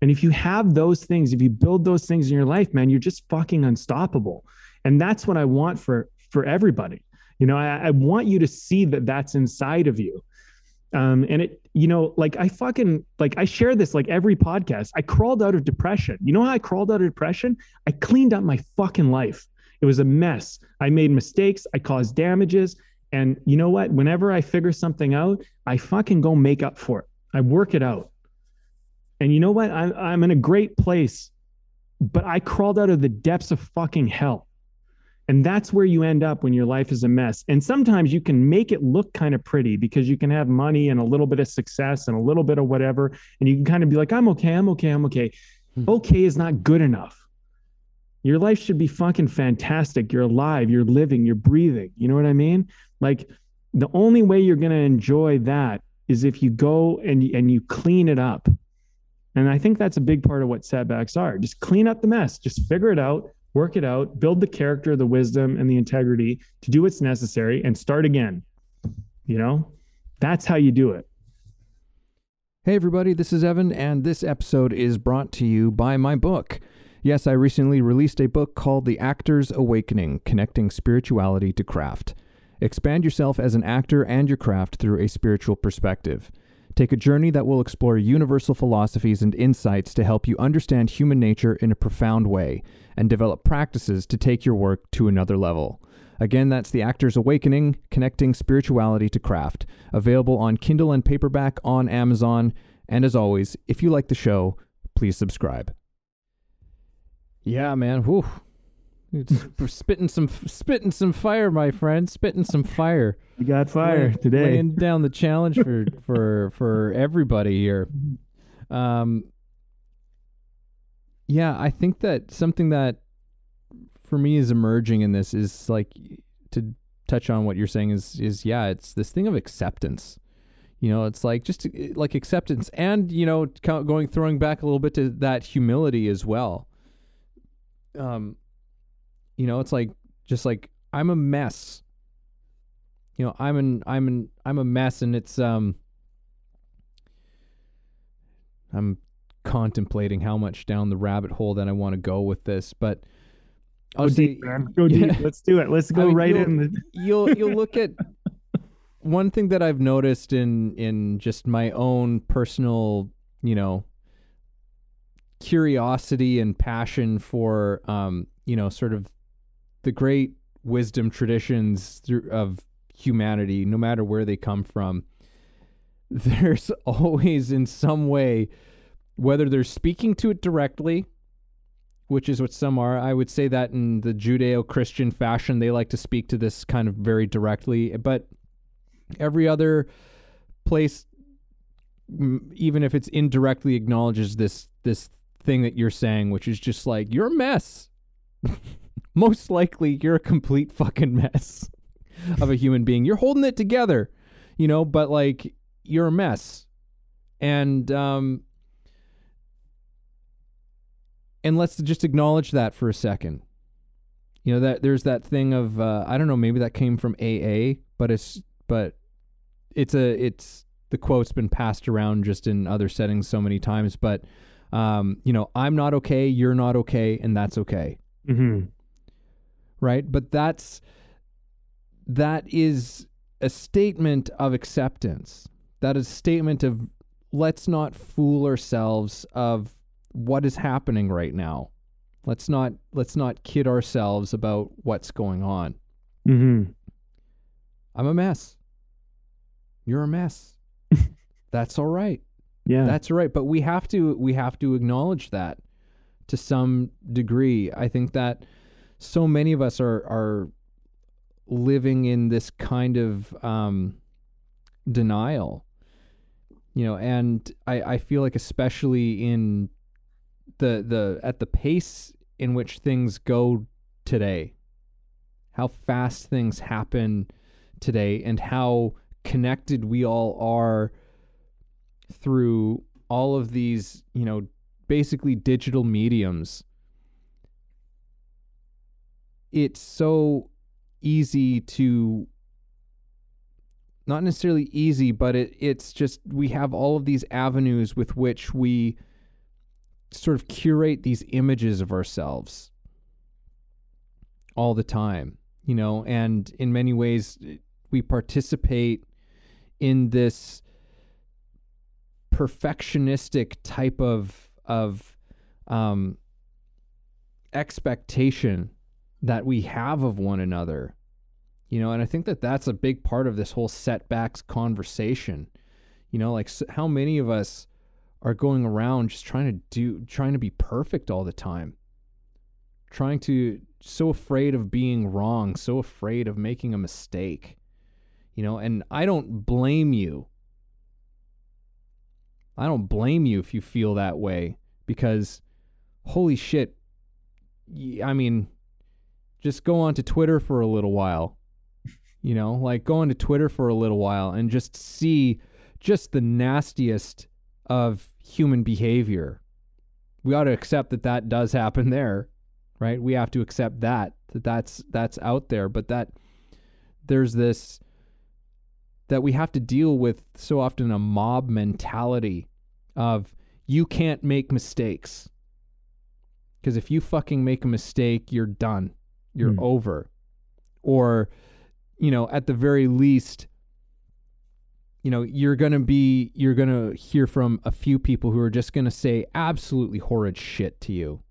And if you have those things, if you build those things in your life, man, you're just fucking unstoppable. And that's what I want for, for everybody. You know, I, I want you to see that that's inside of you. Um, and it, you know, like I fucking, like I share this, like every podcast, I crawled out of depression. You know how I crawled out of depression? I cleaned up my fucking life. It was a mess. I made mistakes. I caused damages. And you know what? Whenever I figure something out, I fucking go make up for it. I work it out. And you know what? I'm, I'm in a great place, but I crawled out of the depths of fucking hell. And that's where you end up when your life is a mess. And sometimes you can make it look kind of pretty because you can have money and a little bit of success and a little bit of whatever. And you can kind of be like, I'm okay. I'm okay. I'm okay. Hmm. Okay is not good enough. Your life should be fucking fantastic. You're alive. You're living. You're breathing. You know what I mean? Like the only way you're going to enjoy that is if you go and, and you clean it up. And I think that's a big part of what setbacks are. Just clean up the mess, just figure it out, work it out, build the character, the wisdom, and the integrity to do what's necessary and start again. You know, that's how you do it. Hey everybody, this is Evan, and this episode is brought to you by my book. Yes, I recently released a book called The Actor's Awakening, Connecting Spirituality to Craft. Expand yourself as an actor and your craft through a spiritual perspective. Take a journey that will explore universal philosophies and insights to help you understand human nature in a profound way and develop practices to take your work to another level. Again, that's The Actor's Awakening, Connecting Spirituality to Craft, available on Kindle and paperback on Amazon. And as always, if you like the show, please subscribe. Yeah, man. Whew. It's spitting some spitting some fire, my friend. Spitting some fire. You got fire laying, today. Laying down the challenge for for for everybody here. Um. Yeah, I think that something that for me is emerging in this is like to touch on what you're saying is is yeah, it's this thing of acceptance. You know, it's like just like acceptance, and you know, going throwing back a little bit to that humility as well. Um. You know, it's like, just like, I'm a mess. You know, I'm an, I'm an, I'm a mess, and it's, um, I'm contemplating how much down the rabbit hole that I want to go with this, but I'll go say, deep, man. Go yeah. deep. Let's do it. Let's go I mean, right in. The... you'll, you'll look at one thing that I've noticed in, in just my own personal, you know, curiosity and passion for, um, you know, sort of, the great wisdom traditions through, of humanity, no matter where they come from, there's always in some way, whether they're speaking to it directly, which is what some are, I would say that in the Judeo-Christian fashion, they like to speak to this kind of very directly, but every other place, even if it's indirectly, acknowledges this, this thing that you're saying, which is just like, you're a mess. Most likely you're a complete fucking mess of a human being. You're holding it together, you know, but like you're a mess. And, um, and let's just acknowledge that for a second. You know, that there's that thing of, uh, I don't know, maybe that came from A A, but it's, but it's a, it's the quote's been passed around just in other settings so many times, but, um, you know, I'm not okay. You're not okay. And that's okay. Mm-hmm. Right. But that's, that is a statement of acceptance. That is a statement of let's not fool ourselves of what is happening right now. Let's not let's not kid ourselves about what's going on. Mm-hmm. I'm a mess. You're a mess. That's all right. Yeah, that's all right. But we have to we have to acknowledge that to some degree. I think that so many of us are are living in this kind of um, denial, you know, and I, I feel like especially in the the at the pace in which things go today, how fast things happen today, and how connected we all are through all of these, you know, basically digital mediums. It's so easy to, not necessarily easy, but it it's just, we have all of these avenues with which we sort of curate these images of ourselves all the time, you know, and in many ways we participate in this perfectionistic type of of um, expectation that we have of one another, you know, and I think that that's a big part of this whole setbacks conversation, you know, like so how many of us are going around just trying to do, trying to be perfect all the time, trying to, so afraid of being wrong, so afraid of making a mistake, you know, and I don't blame you. I don't blame you if you feel that way, because holy shit, I mean, just go onto Twitter for a little while, you know, like go onto Twitter for a little while and just see just the nastiest of human behavior. We ought to accept that that does happen there, right? We have to accept that, that that's, that's out there, but that there's this, that we have to deal with so often a mob mentality of you can't make mistakes. Because if you fucking make a mistake, you're done. You're mm. over. Or, you know, at the very least, you know, you're going to be, you're going to hear from a few people who are just going to say absolutely horrid shit to you,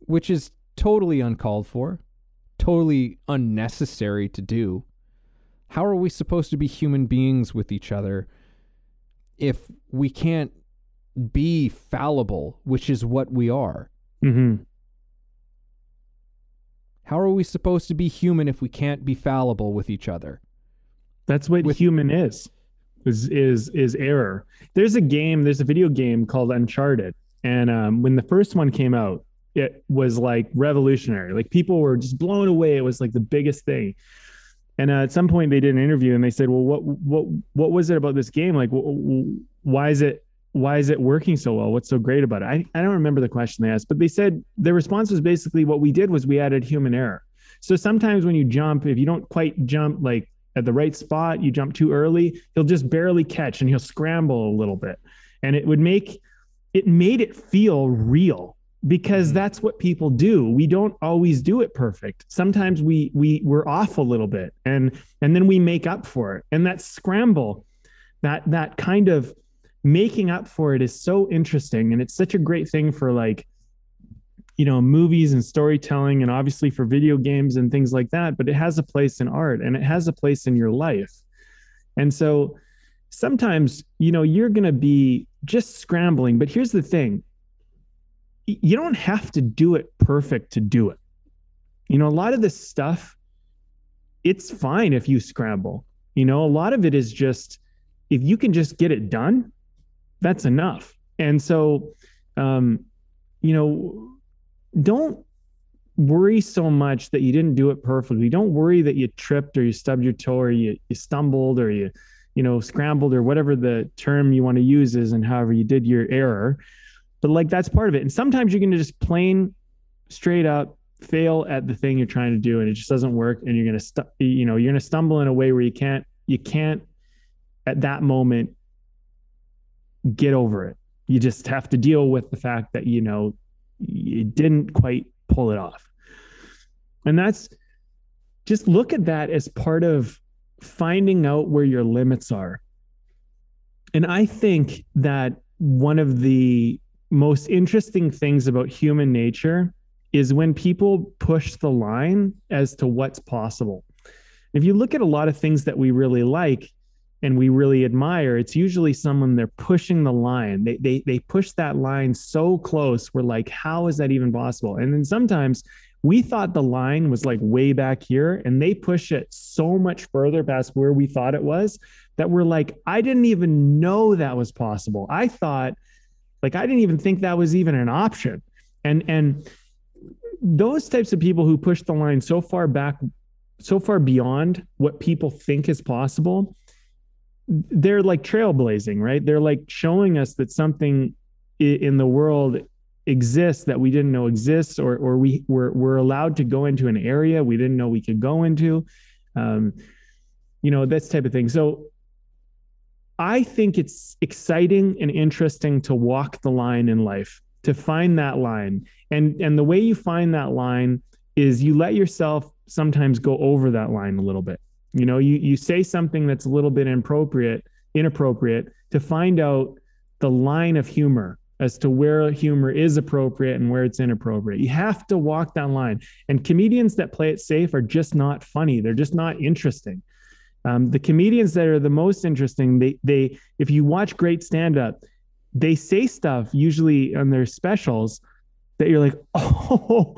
which is totally uncalled for, totally unnecessary to do. How are we supposed to be human beings with each other if we can't be fallible, which is what we are? Mm-hmm. How are we supposed to be human if we can't be fallible with each other? That's what with... human is, is, is, is error. There's a game, there's a video game called Uncharted. And um, when the first one came out, it was like revolutionary. Like people were just blown away. It was like the biggest thing. And uh, at some point they did an interview and they said, well, what, what, what was it about this game? Like, wh- why is it, why is it working so well? What's so great about it? I, I don't remember the question they asked, but they said their response was basically what we did was we added human error. So sometimes when you jump, if you don't quite jump like at the right spot, you jump too early, he'll just barely catch and he'll scramble a little bit. And it would make, it made it feel real. Because that's what people do. We don't always do it perfect. Sometimes we we we're off a little bit, and and then we make up for it. And that scramble, that that kind of making up for it is so interesting, and it's such a great thing for like, you know, movies and storytelling, and obviously for video games and things like that. But it has a place in art, and it has a place in your life. And so sometimes, you know, you're gonna be just scrambling. But here's the thing. You don't have to do it perfect to do it. You know, a lot of this stuff, it's fine if you scramble. You know, a lot of it is just, if you can just get it done, that's enough. And so, um, you know, don't worry so much that you didn't do it perfectly. Don't worry that you tripped or you stubbed your toe or you, you stumbled or you, you know, scrambled or whatever the term you want to use is, and however you did your error. But like, that's part of it. And sometimes you're going to just plain straight up fail at the thing you're trying to do. And it just doesn't work. And you're going to, stu- you know, you're going to stumble in a way where you can't, you can't at that moment get over it. You just have to deal with the fact that, you know, you didn't quite pull it off. And that's, just look at that as part of finding out where your limits are. And I think that one of the most interesting things about human nature is when people push the line as to what's possible. If you look at a lot of things that we really like and we really admire, it's usually someone they're pushing the line. They, they, they push that line so close. We're like, how is that even possible? And then sometimes we thought the line was like way back here and they push it so much further past where we thought it was that we're like, I didn't even know that was possible. I thought like, I didn't even think that was even an option. And, and those types of people who push the line so far back, so far beyond what people think is possible, they're like trailblazing, right? They're like showing us that something in the world exists that we didn't know exists, or or we were, we're allowed to go into an area we didn't know we could go into, um, you know, this type of thing. So I think it's exciting and interesting to walk the line in life, to find that line. And, and the way you find that line is you let yourself sometimes go over that line a little bit. You know, you, you say something that's a little bit inappropriate, inappropriate to find out the line of humor as to where humor is appropriate and where it's inappropriate. You have to walk that line. And comedians that play it safe are just not funny. They're just not interesting. Um, the comedians that are the most interesting, they, they, if you watch great stand-up, they say stuff usually on their specials that you're like, oh,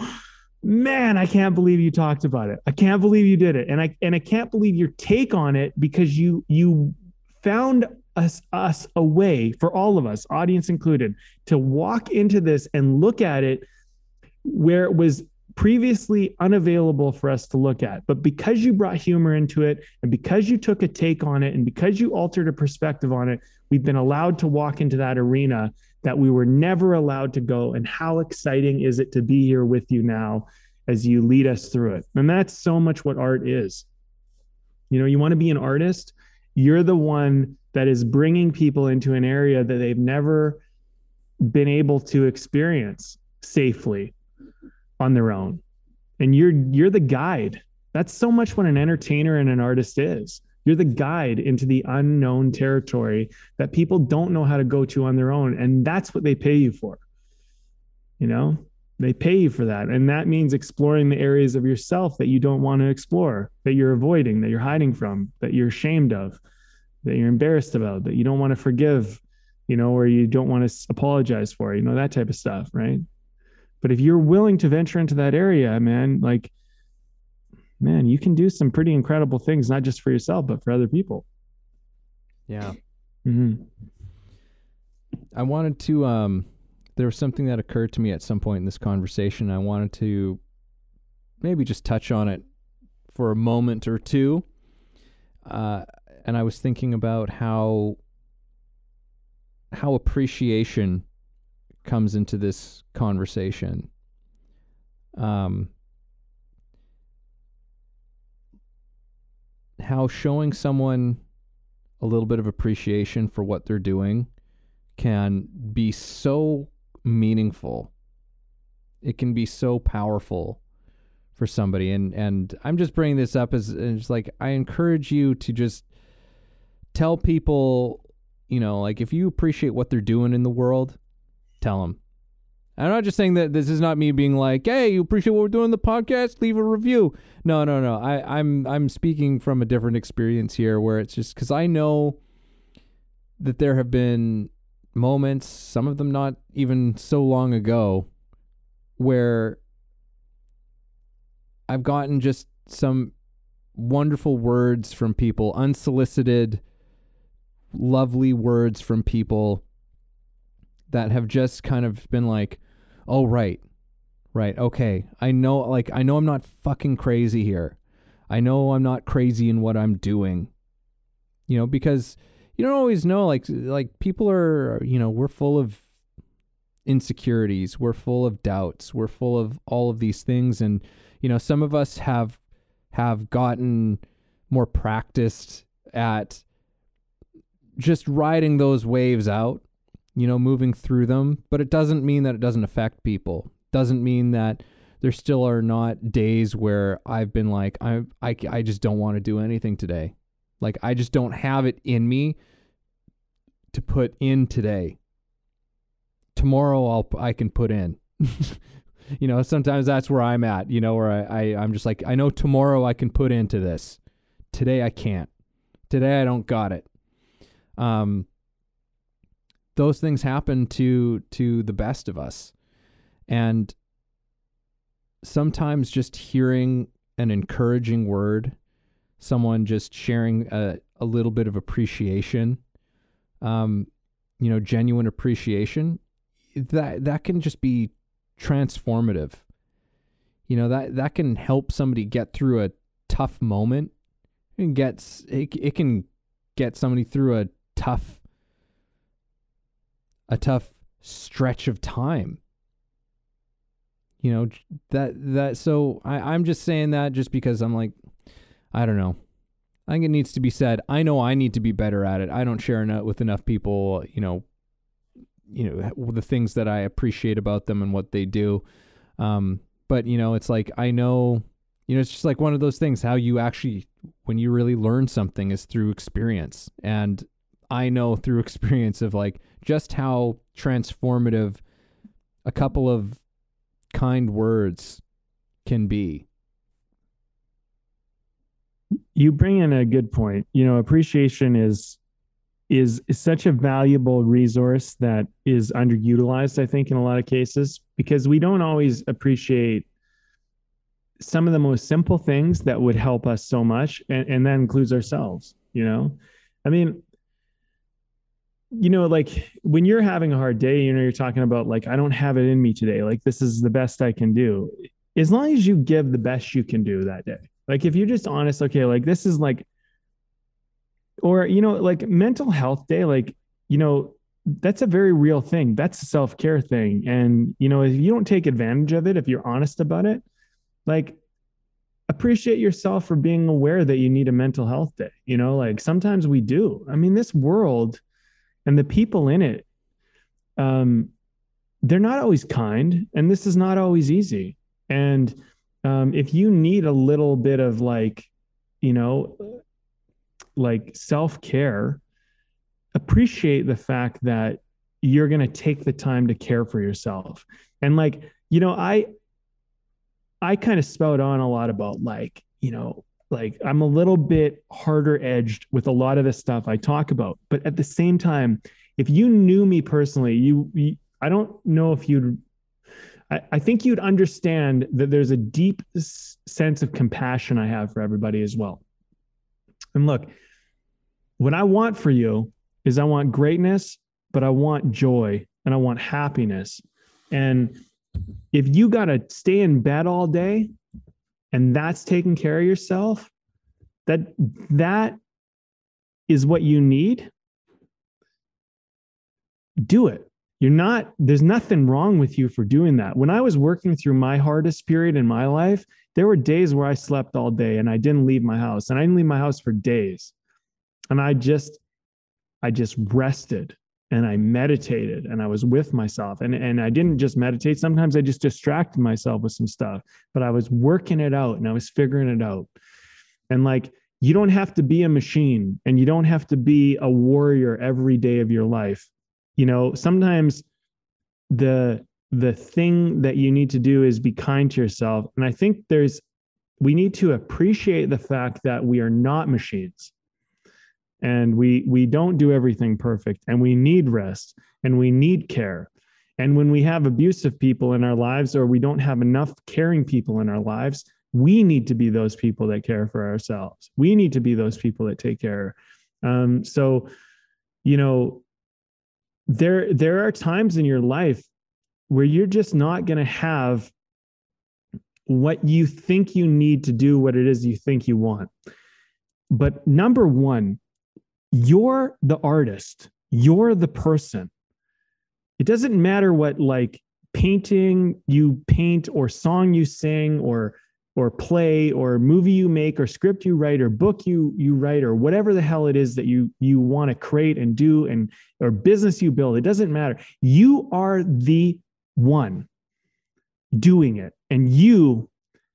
man, I can't believe you talked about it. I can't believe you did it. And I, and I can't believe your take on it, because you, you found us, us a way for all of us, audience included, to walk into this and look at it where it was previously unavailable for us to look at. But because you brought humor into it, and because you took a take on it, and because you altered a perspective on it, we've been allowed to walk into that arena that we were never allowed to go. And how exciting is it to be here with you now as you lead us through it? And that's so much what art is. You know, you want to be an artist, you're the one that is bringing people into an area that they've never been able to experience safely on their own. And you're, you're the guide. That's so much what an entertainer and an artist is. You're the guide into the unknown territory that people don't know how to go to on their own. And that's what they pay you for. You know, they pay you for that. And that means exploring the areas of yourself that you don't want to explore, that you're avoiding, that you're hiding from, that you're ashamed of, that you're embarrassed about, that you don't want to forgive, you know, or you don't want to apologize for, you know, that type of stuff. Right. But if you're willing to venture into that area, man, like, man, you can do some pretty incredible things, not just for yourself, but for other people. Yeah. Mm-hmm. I wanted to, um, there was something that occurred to me at some point in this conversation. I wanted to maybe just touch on it for a moment or two. Uh, and I was thinking about how, how appreciation comes into this conversation. Um, how showing someone a little bit of appreciation for what they're doing can be so meaningful. It can be so powerful for somebody. And, and I'm just bringing this up as, as like, I encourage you to just tell people, you know, like if you appreciate what they're doing in the world, tell them. I'm not just saying that this is not me being like, hey, you appreciate what we're doing in the podcast? Leave a review. No, no, no. I, I'm I'm speaking from a different experience here, where it's just because I know that there have been moments, some of them not even so long ago, where I've gotten just some wonderful words from people, unsolicited, lovely words from people that have just kind of been like, oh, right, right, okay. I know, like, I know I'm not fucking crazy here. I know I'm not crazy in what I'm doing, you know, because you don't always know, like, like people are, you know, we're full of insecurities, we're full of doubts, we're full of all of these things. And, you know, some of us have, have gotten more practiced at just riding those waves out, you know, moving through them, but it doesn't mean that it doesn't affect people. Doesn't mean that there still are not days where I've been like, I, I, I just don't want to do anything today. Like, I just don't have it in me to put in today tomorrow I'll, I can put in. You know, sometimes that's where I'm at, you know, where I, I, I'm just like, I know tomorrow I can put into this. Today I can't. Today I don't got it. Um, those things happen to, to the best of us. And sometimes just hearing an encouraging word, someone just sharing a, a little bit of appreciation, um, you know, genuine appreciation, that, that can just be transformative. You know, that, that can help somebody get through a tough moment and gets, it, it can get somebody through a tough, a tough stretch of time. You know, that, that, so I, I'm just saying that just because I'm like, I don't know. I think it needs to be said. I know I need to be better at it. I don't share enough with enough people, you know, you know, the things that I appreciate about them and what they do. Um, but you know, it's like, I know, you know, it's just like one of those things, how you actually, when you really learn something is through experience. And I know through experience of like just how transformative a couple of kind words can be. You bring in a good point. You know, appreciation is, is is such a valuable resource that is underutilized, I think, in a lot of cases, because we don't always appreciate some of the most simple things that would help us so much. And, and that includes ourselves, you know? I mean, you know, like when you're having a hard day, you know, you're talking about like, I don't have it in me today. Like, this is the best I can do. As long as you give the best you can do that day. Like if you're just honest, okay, like this is like, or, you know, like mental health day, like, you know, that's a very real thing. That's a self-care thing. And, you know, if you don't take advantage of it, if you're honest about it, like appreciate yourself for being aware that you need a mental health day. You know, like sometimes we do. I mean, this world and the people in it, um, they're not always kind, and this is not always easy. And, Um, if you need a little bit of like, you know, like self-care, appreciate the fact that you're going to take the time to care for yourself. And like, you know, I, I kind of spout on a lot about like, you know, like I'm a little bit harder edged with a lot of the stuff I talk about, but at the same time, if you knew me personally, you, you I don't know if you'd I think you'd understand that there's a deep sense of compassion I have for everybody as well. And look, what I want for you is I want greatness, but I want joy and I want happiness. And if you got to stay in bed all day and that's taking care of yourself, that, that is what you need. Do it. You're not, there's nothing wrong with you for doing that. When I was working through my hardest period in my life, there were days where I slept all day and I didn't leave my house, and I didn't leave my house for days. And I just, I just rested and I meditated and I was with myself, and, and I didn't just meditate. Sometimes I just distracted myself with some stuff, but I was working it out and I was figuring it out. And like, you don't have to be a machine and you don't have to be a warrior every day of your life. You know, sometimes the, the thing that you need to do is be kind to yourself. And I think there's, we need to appreciate the fact that we are not machines and we, we don't do everything perfect, and we need rest and we need care. And when we have abusive people in our lives, or we don't have enough caring people in our lives, we need to be those people that care for ourselves. We need to be those people that take care. Um, so, you know, There, there are times in your life where you're just not going to have what you think you need to do, what it is you think you want. But number one, you're the artist, you're the person. It doesn't matter what like painting you paint or song you sing or, or play or movie you make or script you write or book you, you write or whatever the hell it is that you, you want to create and do, and, or business you build. It doesn't matter. You are the one doing it, and you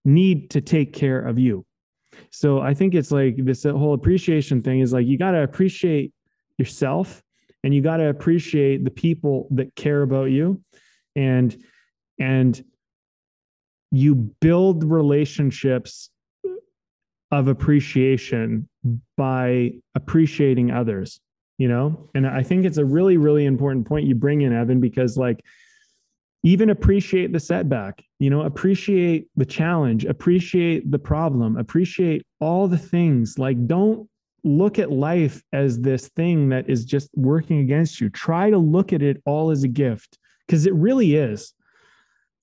need to take care of you. So I think it's like this whole appreciation thing is like, you got to appreciate yourself and you got to appreciate the people that care about you, and, and you build relationships of appreciation by appreciating others, you know? And I think it's a really, really important point you bring in, Evan, because like, even appreciate the setback, you know, appreciate the challenge, appreciate the problem, appreciate all the things. Like, don't look at life as this thing that is just working against you. Try to look at it all as a gift, because it really is.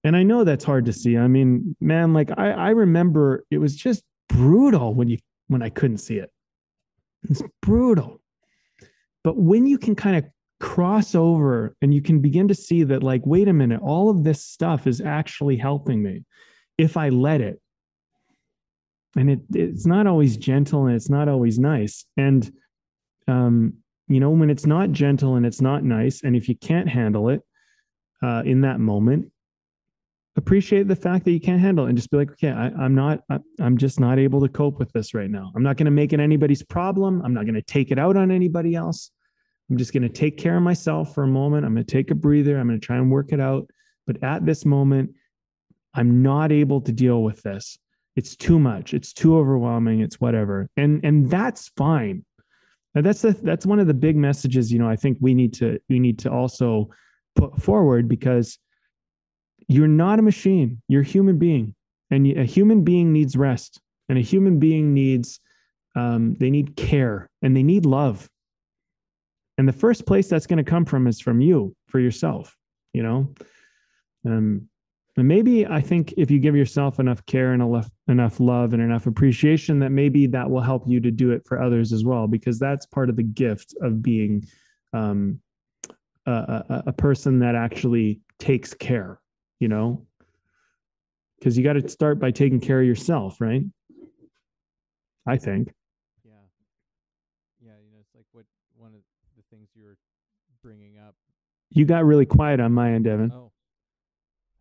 And I know that's hard to see. I mean, man, like I, I remember it was just brutal when you, when I couldn't see it. It's brutal. But when you can kind of cross over and you can begin to see that, like, wait a minute, all of this stuff is actually helping me if I let it. And it, it's not always gentle and it's not always nice. And, um, you know, when it's not gentle and it's not nice, and if you can't handle it, uh, in that moment, appreciate the fact that you can't handle it and just be like, okay, I, I'm not, I, I'm just not able to cope with this right now. I'm not going to make it anybody's problem. I'm not going to take it out on anybody else. I'm just going to take care of myself for a moment. I'm going to take a breather. I'm going to try and work it out. But at this moment, I'm not able to deal with this. It's too much. It's too overwhelming. It's whatever. And, and that's fine. And that's the, that's one of the big messages, you know, I think we need to, we need to also put forward, because you're not a machine, you're a human being, and a human being needs rest, and a human being needs, um, they need care, and they need love. And the first place that's going to come from is from you, for yourself, you know? Um, and maybe I think if you give yourself enough care and enough, enough love and enough appreciation, that maybe that will help you to do it for others as well, because that's part of the gift of being um, a, a, a person that actually takes care, you know? Because you got to start by taking care of yourself, right? I think. Bringing up, you got really quiet on my end, Evan. Oh,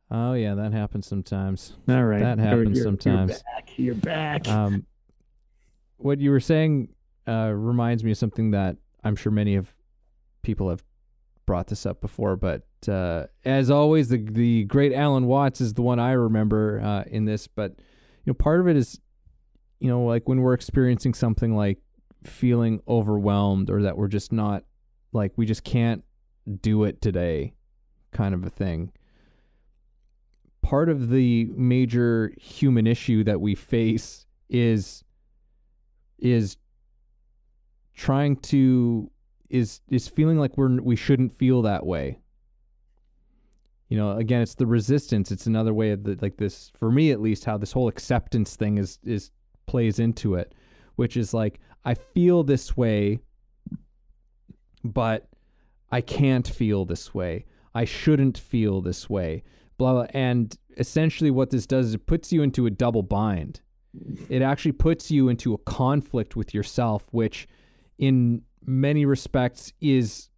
oh yeah, that happens sometimes. All right, that happens you're, sometimes. You're back. You're back. Um, what you were saying uh, reminds me of something that I'm sure many of people have brought this up before, but uh, as always, the the great Alan Watts is the one I remember uh, in this. But you know, part of it is, you know, like when we're experiencing something like feeling overwhelmed, or that we're just not. Like, we just can't do it today kind of a thing. Part of the major human issue that we face is, is trying to, is, is feeling like we're, we shouldn't feel that way. You know, again, it's the resistance. It's another way of the, like this, for me, at least, how this whole acceptance thing is, is plays into it, which is like, I feel this way, but I can't feel this way. I shouldn't feel this way, blah, blah. And essentially what this does is it puts you into a double bind. It actually puts you into a conflict with yourself, which in many respects is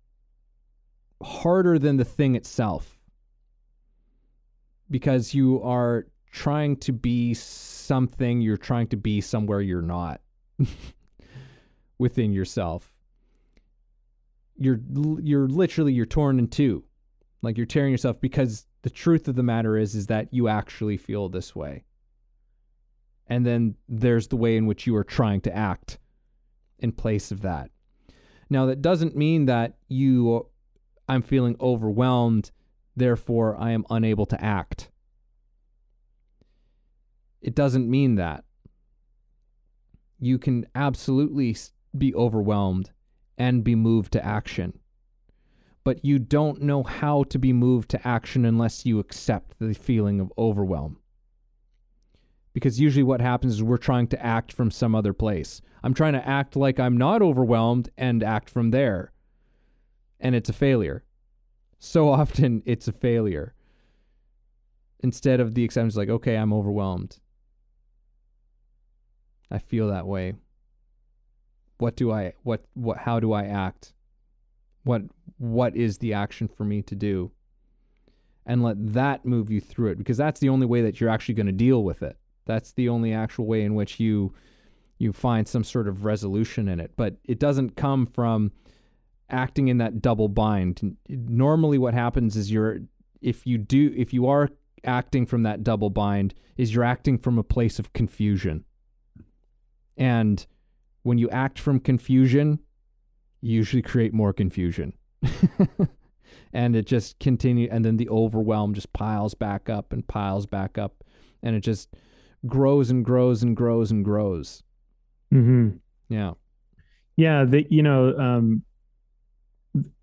harder than the thing itself, because you are trying to be something, you're trying to be somewhere you're not within yourself. You're, you're literally, you're torn in two. Like, you're tearing yourself, because the truth of the matter is, is that you actually feel this way. And then there's the way in which you are trying to act in place of that. Now, that doesn't mean that you, I'm feeling overwhelmed, therefore I am unable to act. It doesn't mean that. You can absolutely be overwhelmed and be moved to action. But you don't know how to be moved to action unless you accept the feeling of overwhelm. Because usually what happens is we're trying to act from some other place. I'm trying to act like I'm not overwhelmed and act from there. And it's a failure. So often it's a failure. Instead of the acceptance, like, okay, I'm overwhelmed. I feel that way. What do I, what, what, how do I act? What, what is the action for me to do? And let that move you through it, because that's the only way that you're actually going to deal with it. That's the only actual way in which you, you find some sort of resolution in it. But it doesn't come from acting in that double bind. Normally what happens is you're, if you do, if you are acting from that double bind, is you're acting from a place of confusion. And when you act from confusion, you usually create more confusion. And it just continues, and then the overwhelm just piles back up and piles back up, and it just grows and grows and grows and grows. Mm-hmm. Yeah. Yeah. The, you know, um,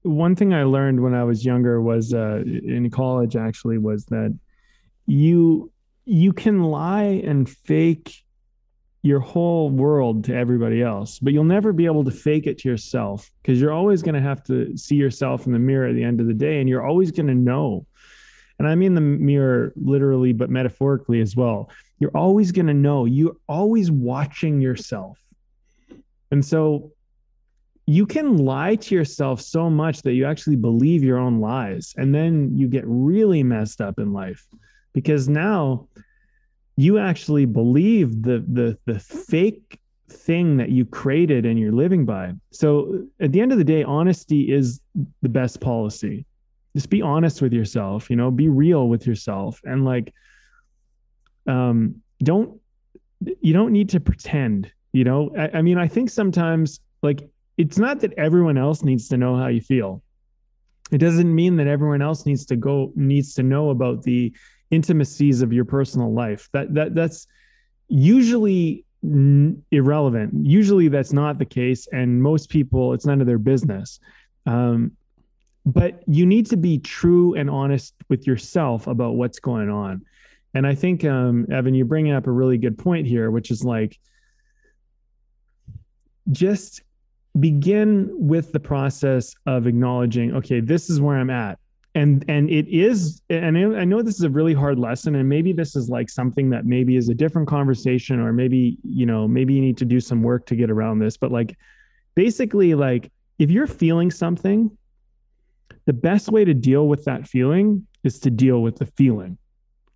one thing I learned when I was younger was, uh, in college actually, was that you, you can lie and fake your whole world to everybody else, but you'll never be able to fake it to yourself, because you're always going to have to see yourself in the mirror at the end of the day. And you're always going to know. And I mean the mirror literally, but metaphorically as well. You're always going to know. You're always watching yourself. And so you can lie to yourself so much that you actually believe your own lies. And then you get really messed up in life, because now you actually believe the, the, the fake thing that you created and you're living by. So at the end of the day, honesty is the best policy. Just be honest with yourself, you know, be real with yourself. And like, um, don't, you don't need to pretend, you know, I, I mean, I think sometimes like, it's not that everyone else needs to know how you feel. It doesn't mean that everyone else needs to go, needs to know about the intimacies of your personal life. That, that that's usually n- irrelevant. Usually that's not the case. And most people, it's none of their business. Um, But you need to be true and honest with yourself about what's going on. And I think, um, Evan, you're bringing up a really good point here, which is like, just begin with the process of acknowledging, okay, this is where I'm at. And, and it is, and I know this is a really hard lesson, and maybe this is like something that maybe is a different conversation, or maybe, you know, maybe you need to do some work to get around this, but like, basically, like if you're feeling something, the best way to deal with that feeling is to deal with the feeling,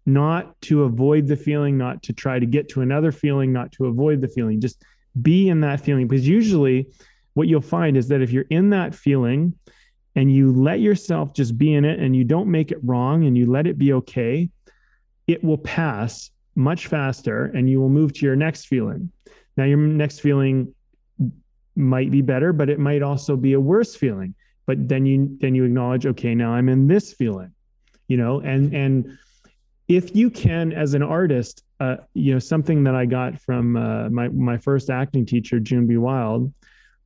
not to avoid the feeling, not to try to get to another feeling, not to avoid the feeling, just be in that feeling. Because usually what you'll find is that if you're in that feeling and you let yourself just be in it, and you don't make it wrong, and you let it be okay, it will pass much faster, and you will move to your next feeling. Now, your next feeling might be better, but it might also be a worse feeling. But then you, then you acknowledge, okay, now I'm in this feeling, you know, and, and if you can, as an artist, uh, you know, something that I got from, uh, my, my first acting teacher, June B Wild,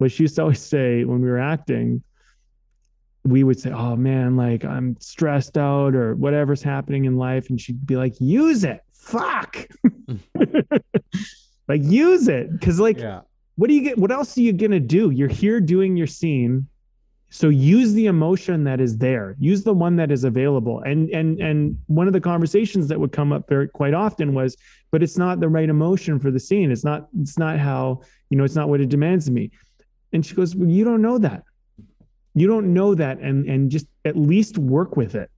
was she used to always say, when we were acting, we would say, oh man, like I'm stressed out or whatever's happening in life. And she'd be like, use it, fuck, like use it. Cause like, yeah. What do you get? What else are you going to do? You're here doing your scene. So use the emotion that is there, use the one that is available. And, and, and one of the conversations that would come up very quite often was, but it's not the right emotion for the scene. It's not, it's not how, you know, it's not what it demands of me. And she goes, well, you don't know that. You don't know that. And, and just at least work with it.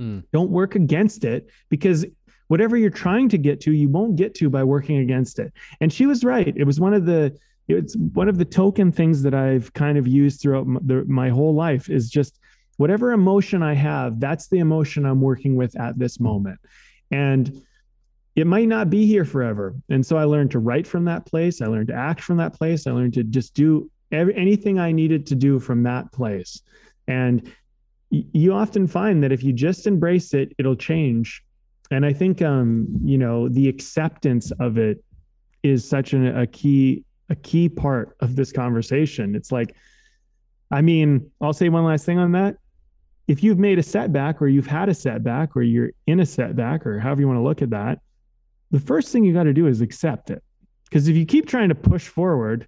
Mm. Don't work against it, because whatever you're trying to get to, you won't get to by working against it. And she was right. It was one of the, It's one of the token things that I've kind of used throughout my, the, my whole life, is just whatever emotion I have, that's the emotion I'm working with at this moment. And it might not be here forever. And so I learned to write from that place. I learned to act from that place. I learned to just do every, anything I needed to do from that place. And y- you often find that if you just embrace it, it'll change. And I think, um, you know, the acceptance of it is such an, a key a key part of this conversation. It's like, I mean, I'll say one last thing on that. If you've made a setback, or you've had a setback, or you're in a setback, or however you want to look at that, the first thing you got to do is accept it. Because if you keep trying to push forward,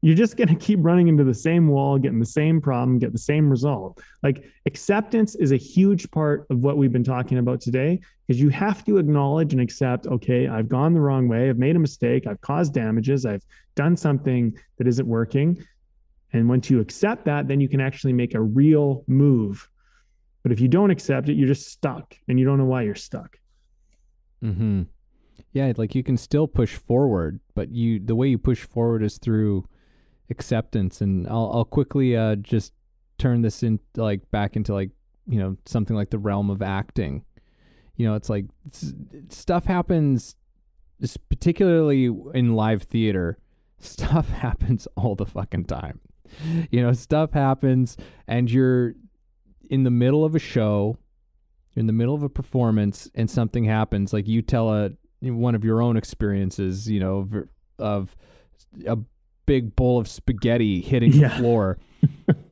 you're just going to keep running into the same wall, getting the same problem, get the same result. Like, acceptance is a huge part of what we've been talking about today, because you have to acknowledge and accept, okay, I've gone the wrong way. I've made a mistake. I've caused damages. I've done something that isn't working. And once you accept that, then you can actually make a real move. But if you don't accept it, you're just stuck, and you don't know why you're stuck. Mm-hmm. Yeah. Like, you can still push forward, but you, the way you push forward is through acceptance. And I'll, I'll quickly uh, just turn this in like back into like, you know, something like the realm of acting. You know, it's like it's, stuff happens, particularly in live theater. Stuff happens all the fucking time. You know, stuff happens and you're in the middle of a show, you're in the middle of a performance, and something happens. Like you tell a one of your own experiences, you know, of a big bowl of spaghetti hitting yeah. the floor,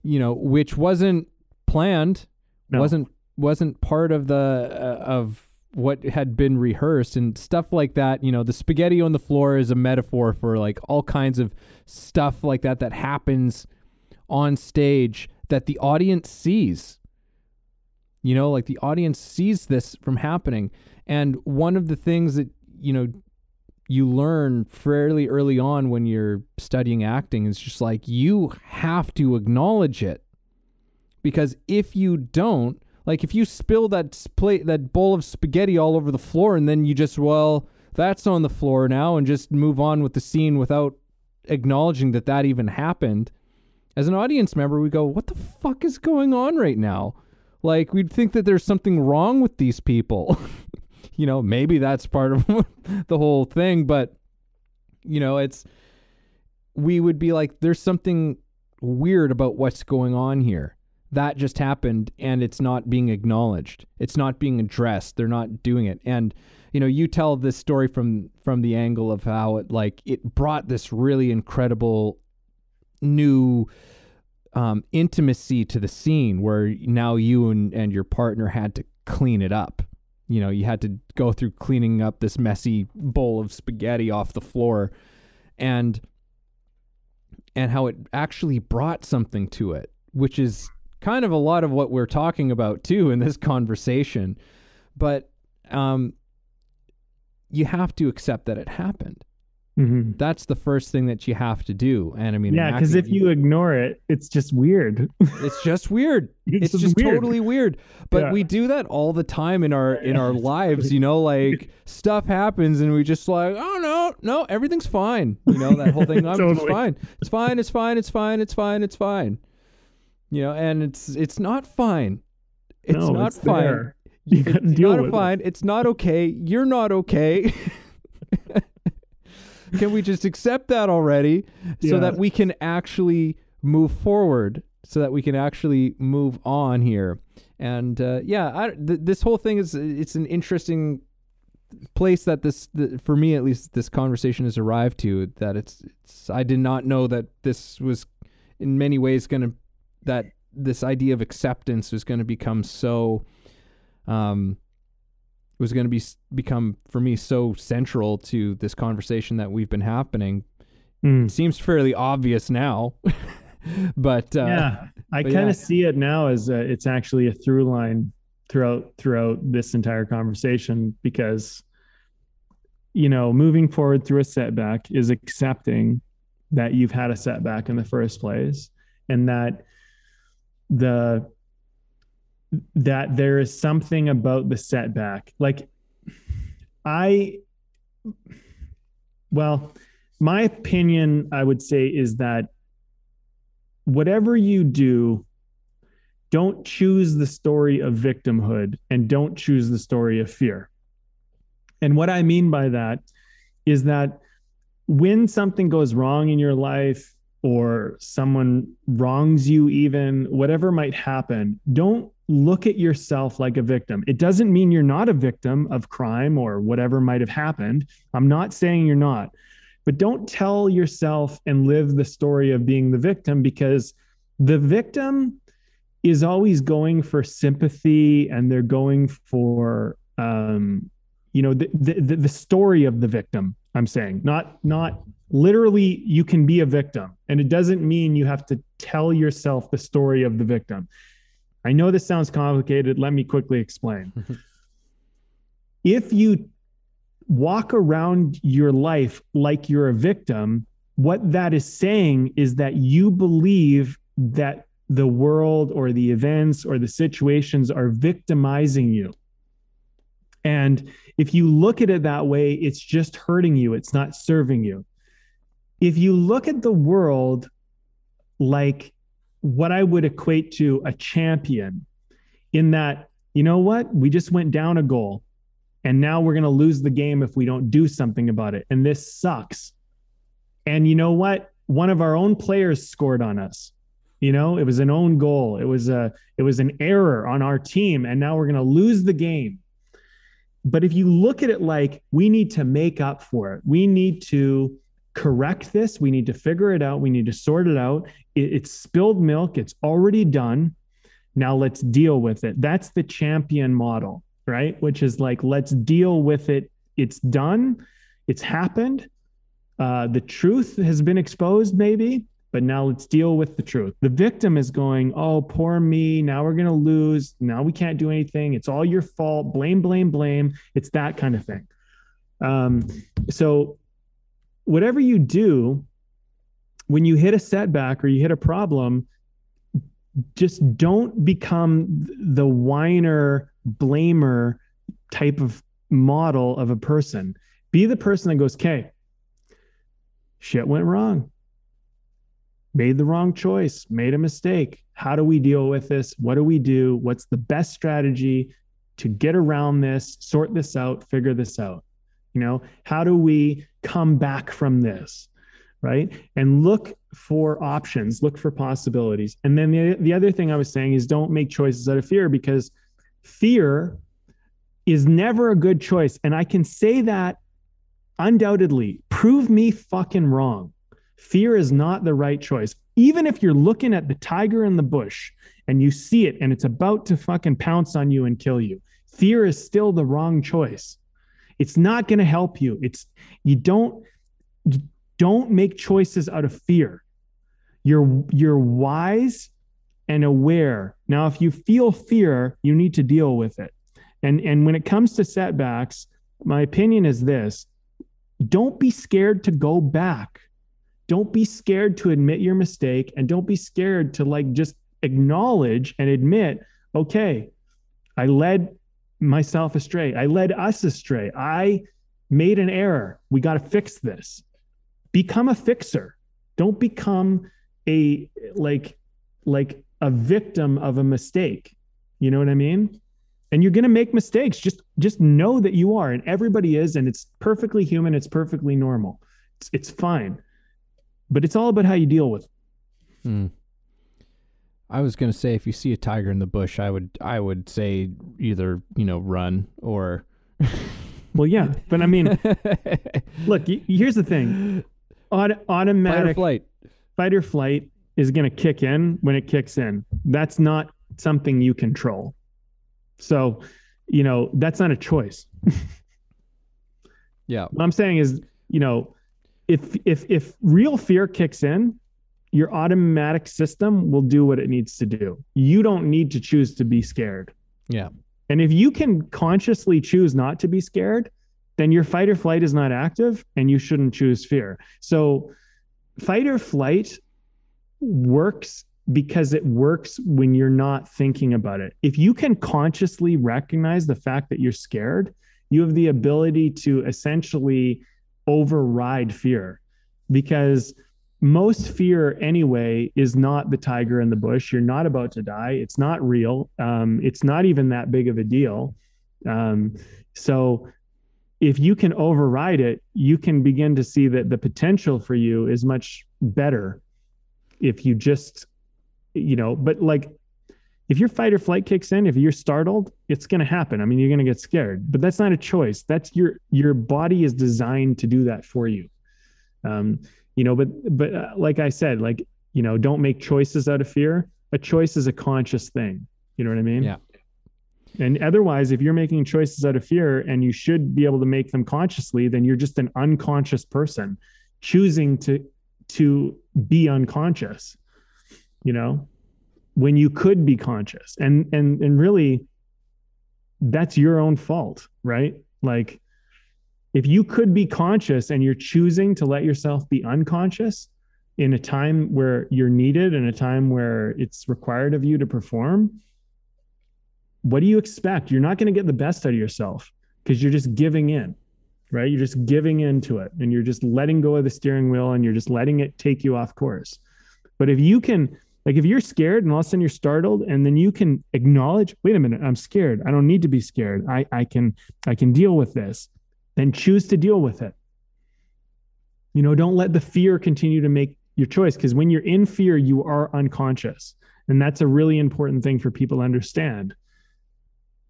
you know, which wasn't planned, no. wasn't wasn't part of the uh, of what had been rehearsed and stuff like that. You know, the spaghetti on the floor is a metaphor for like all kinds of stuff like that that happens on stage that the audience sees. You know, like the audience sees this from happening. And one of the things that, you know, you learn fairly early on when you're studying acting is just like, you have to acknowledge it, because if you don't, like if you spill that plate, that bowl of spaghetti all over the floor, and then you just, well, that's on the floor now, and just move on with the scene without acknowledging that that even happened. As an audience member, we go, what the fuck is going on right now? Like, we'd think that there's something wrong with these people. You know, maybe that's part of the whole thing, but, you know, it's, we would be like, there's something weird about what's going on here. That just happened, and it's not being acknowledged. It's not being addressed. They're not doing it. And, you know, you tell this story from, from the angle of how it, like, it brought this really incredible new um, intimacy to the scene, where now you and, and your partner had to clean it up. You know, you had to go through cleaning up this messy bowl of spaghetti off the floor, and and how it actually brought something to it, which is kind of a lot of what we're talking about too in this conversation. But um, you have to accept that it happened. Mm-hmm. That's the first thing that you have to do. And I mean, yeah, because if you, you ignore it, it's just weird. It's just weird. It's, it's just weird. Totally weird. But yeah. we do that all the time in our in our lives, you know, like stuff happens and we just like, oh no, no, everything's fine. You know, that whole thing. Totally. I'm just fine. It's fine, it's fine, it's fine, it's fine, it's fine. You know, and it's it's not fine. It's no, not it's fine. There. You it's gotta deal not with fine. It. It's not okay. You're not okay. Can we just accept that already yeah. so that we can actually move forward, so that we can actually move on here? And uh, yeah, I, th this whole thing is, it's an interesting place that this, the, for me at least, this conversation has arrived to, that it's, it's I did not know that this was in many ways going to, that this idea of acceptance was going to become so, um, was going to be become for me so central to this conversation that we've been happening. Mm. It seems fairly obvious now, but uh, yeah, I kind of yeah. see it now as a, it's actually a through line throughout throughout this entire conversation, because, you know, moving forward through a setback is accepting that you've had a setback in the first place, and that the that there is something about the setback. Like I, well, my opinion, I would say, is that whatever you do, don't choose the story of victimhood and don't choose the story of fear. And what I mean by that is that when something goes wrong in your life, or someone wrongs you, even whatever might happen, don't look at yourself like a victim. It doesn't mean you're not a victim of crime or whatever might have happened. I'm not saying you're not, but don't tell yourself and live the story of being the victim, because the victim is always going for sympathy, and they're going for, um, you know, the, the, the story of the victim. I'm saying not, not literally you can be a victim, and it doesn't mean you have to tell yourself the story of the victim. I know this sounds complicated. Let me quickly explain. If you walk around your life like you're a victim, what that is saying is that you believe that the world or the events or the situations are victimizing you. And if you look at it that way, it's just hurting you. It's not serving you. If you look at the world like what I would equate to a champion, in that, you know what, we just went down a goal and now we're going to lose the game if we don't do something about it. And this sucks. And you know what? One of our own players scored on us. You know, it was an own goal. It was a, it was an error on our team. And now we're going to lose the game. But if you look at it like, we need to make up for it, we need to correct this, we need to figure it out, we need to sort it out. It, it's spilled milk. It's already done. Now let's deal with it. That's the champion model, right? Which is like, let's deal with it. It's done. It's happened. Uh, the truth has been exposed maybe, but now let's deal with the truth. The victim is going, oh, poor me. Now we're going to lose. Now we can't do anything. It's all your fault. Blame, blame, blame. It's that kind of thing. Um, so whatever you do, when you hit a setback or you hit a problem, just don't become the whiner, blamer type of model of a person. Be the person that goes, okay, shit went wrong. Made the wrong choice, made a mistake. How do we deal with this? What do we do? What's the best strategy to get around this, sort this out, figure this out? You know, how do we come back from this, right? And look for options, look for possibilities. And then the, the other thing I was saying is, don't make choices out of fear, because fear is never a good choice. And I can say that undoubtedly. Prove me fucking wrong. Fear is not the right choice. Even if you're looking at the tiger in the bush and you see it and it's about to fucking pounce on you and kill you, fear is still the wrong choice. It's not going to help you. It's, you don't, you don't make choices out of fear. You're, you're wise and aware. Now, if you feel fear, you need to deal with it. And, and when it comes to setbacks, my opinion is this: don't be scared to go back. Don't be scared to admit your mistake, and don't be scared to like just acknowledge and admit, okay, I led myself astray. I led us astray. I made an error. We got to fix this. Become a fixer. Don't become a like like a victim of a mistake. You know what I mean? And you're going to make mistakes. Just just know that you are, and everybody is, and it's perfectly human. It's perfectly normal. It's, it's fine. But it's all about how you deal with it. Mm. I was going to say, if you see a tiger in the bush, I would, I would say either, you know, run or. Well, yeah, but I mean, look, here's the thing. Auto automatic fight or flight. Fight or flight is going to kick in when it kicks in. That's not something you control. So, you know, that's not a choice. Yeah. What I'm saying is, you know, If, if, if real fear kicks in, your automatic system will do what it needs to do. You don't need to choose to be scared. Yeah. And if you can consciously choose not to be scared, then your fight or flight is not active and you shouldn't choose fear. So fight or flight works because it works when you're not thinking about it. If you can consciously recognize the fact that you're scared, you have the ability to essentially override fear, because most fear anyway is not the tiger in the bush. You're not about to die. It's not real. Um, it's not even that big of a deal. Um, so if you can override it, you can begin to see that the potential for you is much better if you just, you know, but like if your fight or flight kicks in, if you're startled, it's going to happen. I mean, you're going to get scared, but that's not a choice. That's your, your body is designed to do that for you. Um, you know, but, but uh, like I said, like, you know, don't make choices out of fear. A choice is a conscious thing. You know what I mean? Yeah. And otherwise, if you're making choices out of fear, and you should be able to make them consciously, then you're just an unconscious person choosing to, to be unconscious, you know? When you could be conscious, and, and, and really that's your own fault, right? Like if you could be conscious and you're choosing to let yourself be unconscious in a time where you're needed, in a time where it's required of you to perform, what do you expect? You're not going to get the best out of yourself because you're just giving in, right? You're just giving into it, and you're just letting go of the steering wheel, and you're just letting it take you off course. But if you can Like if you're scared and all of a sudden you're startled, and then you can acknowledge, wait a minute, I'm scared. I don't need to be scared. I, I can, I can deal with this. Then choose to deal with it. You know, don't let the fear continue to make your choice. Because when you're in fear, you are unconscious. And that's a really important thing for people to understand.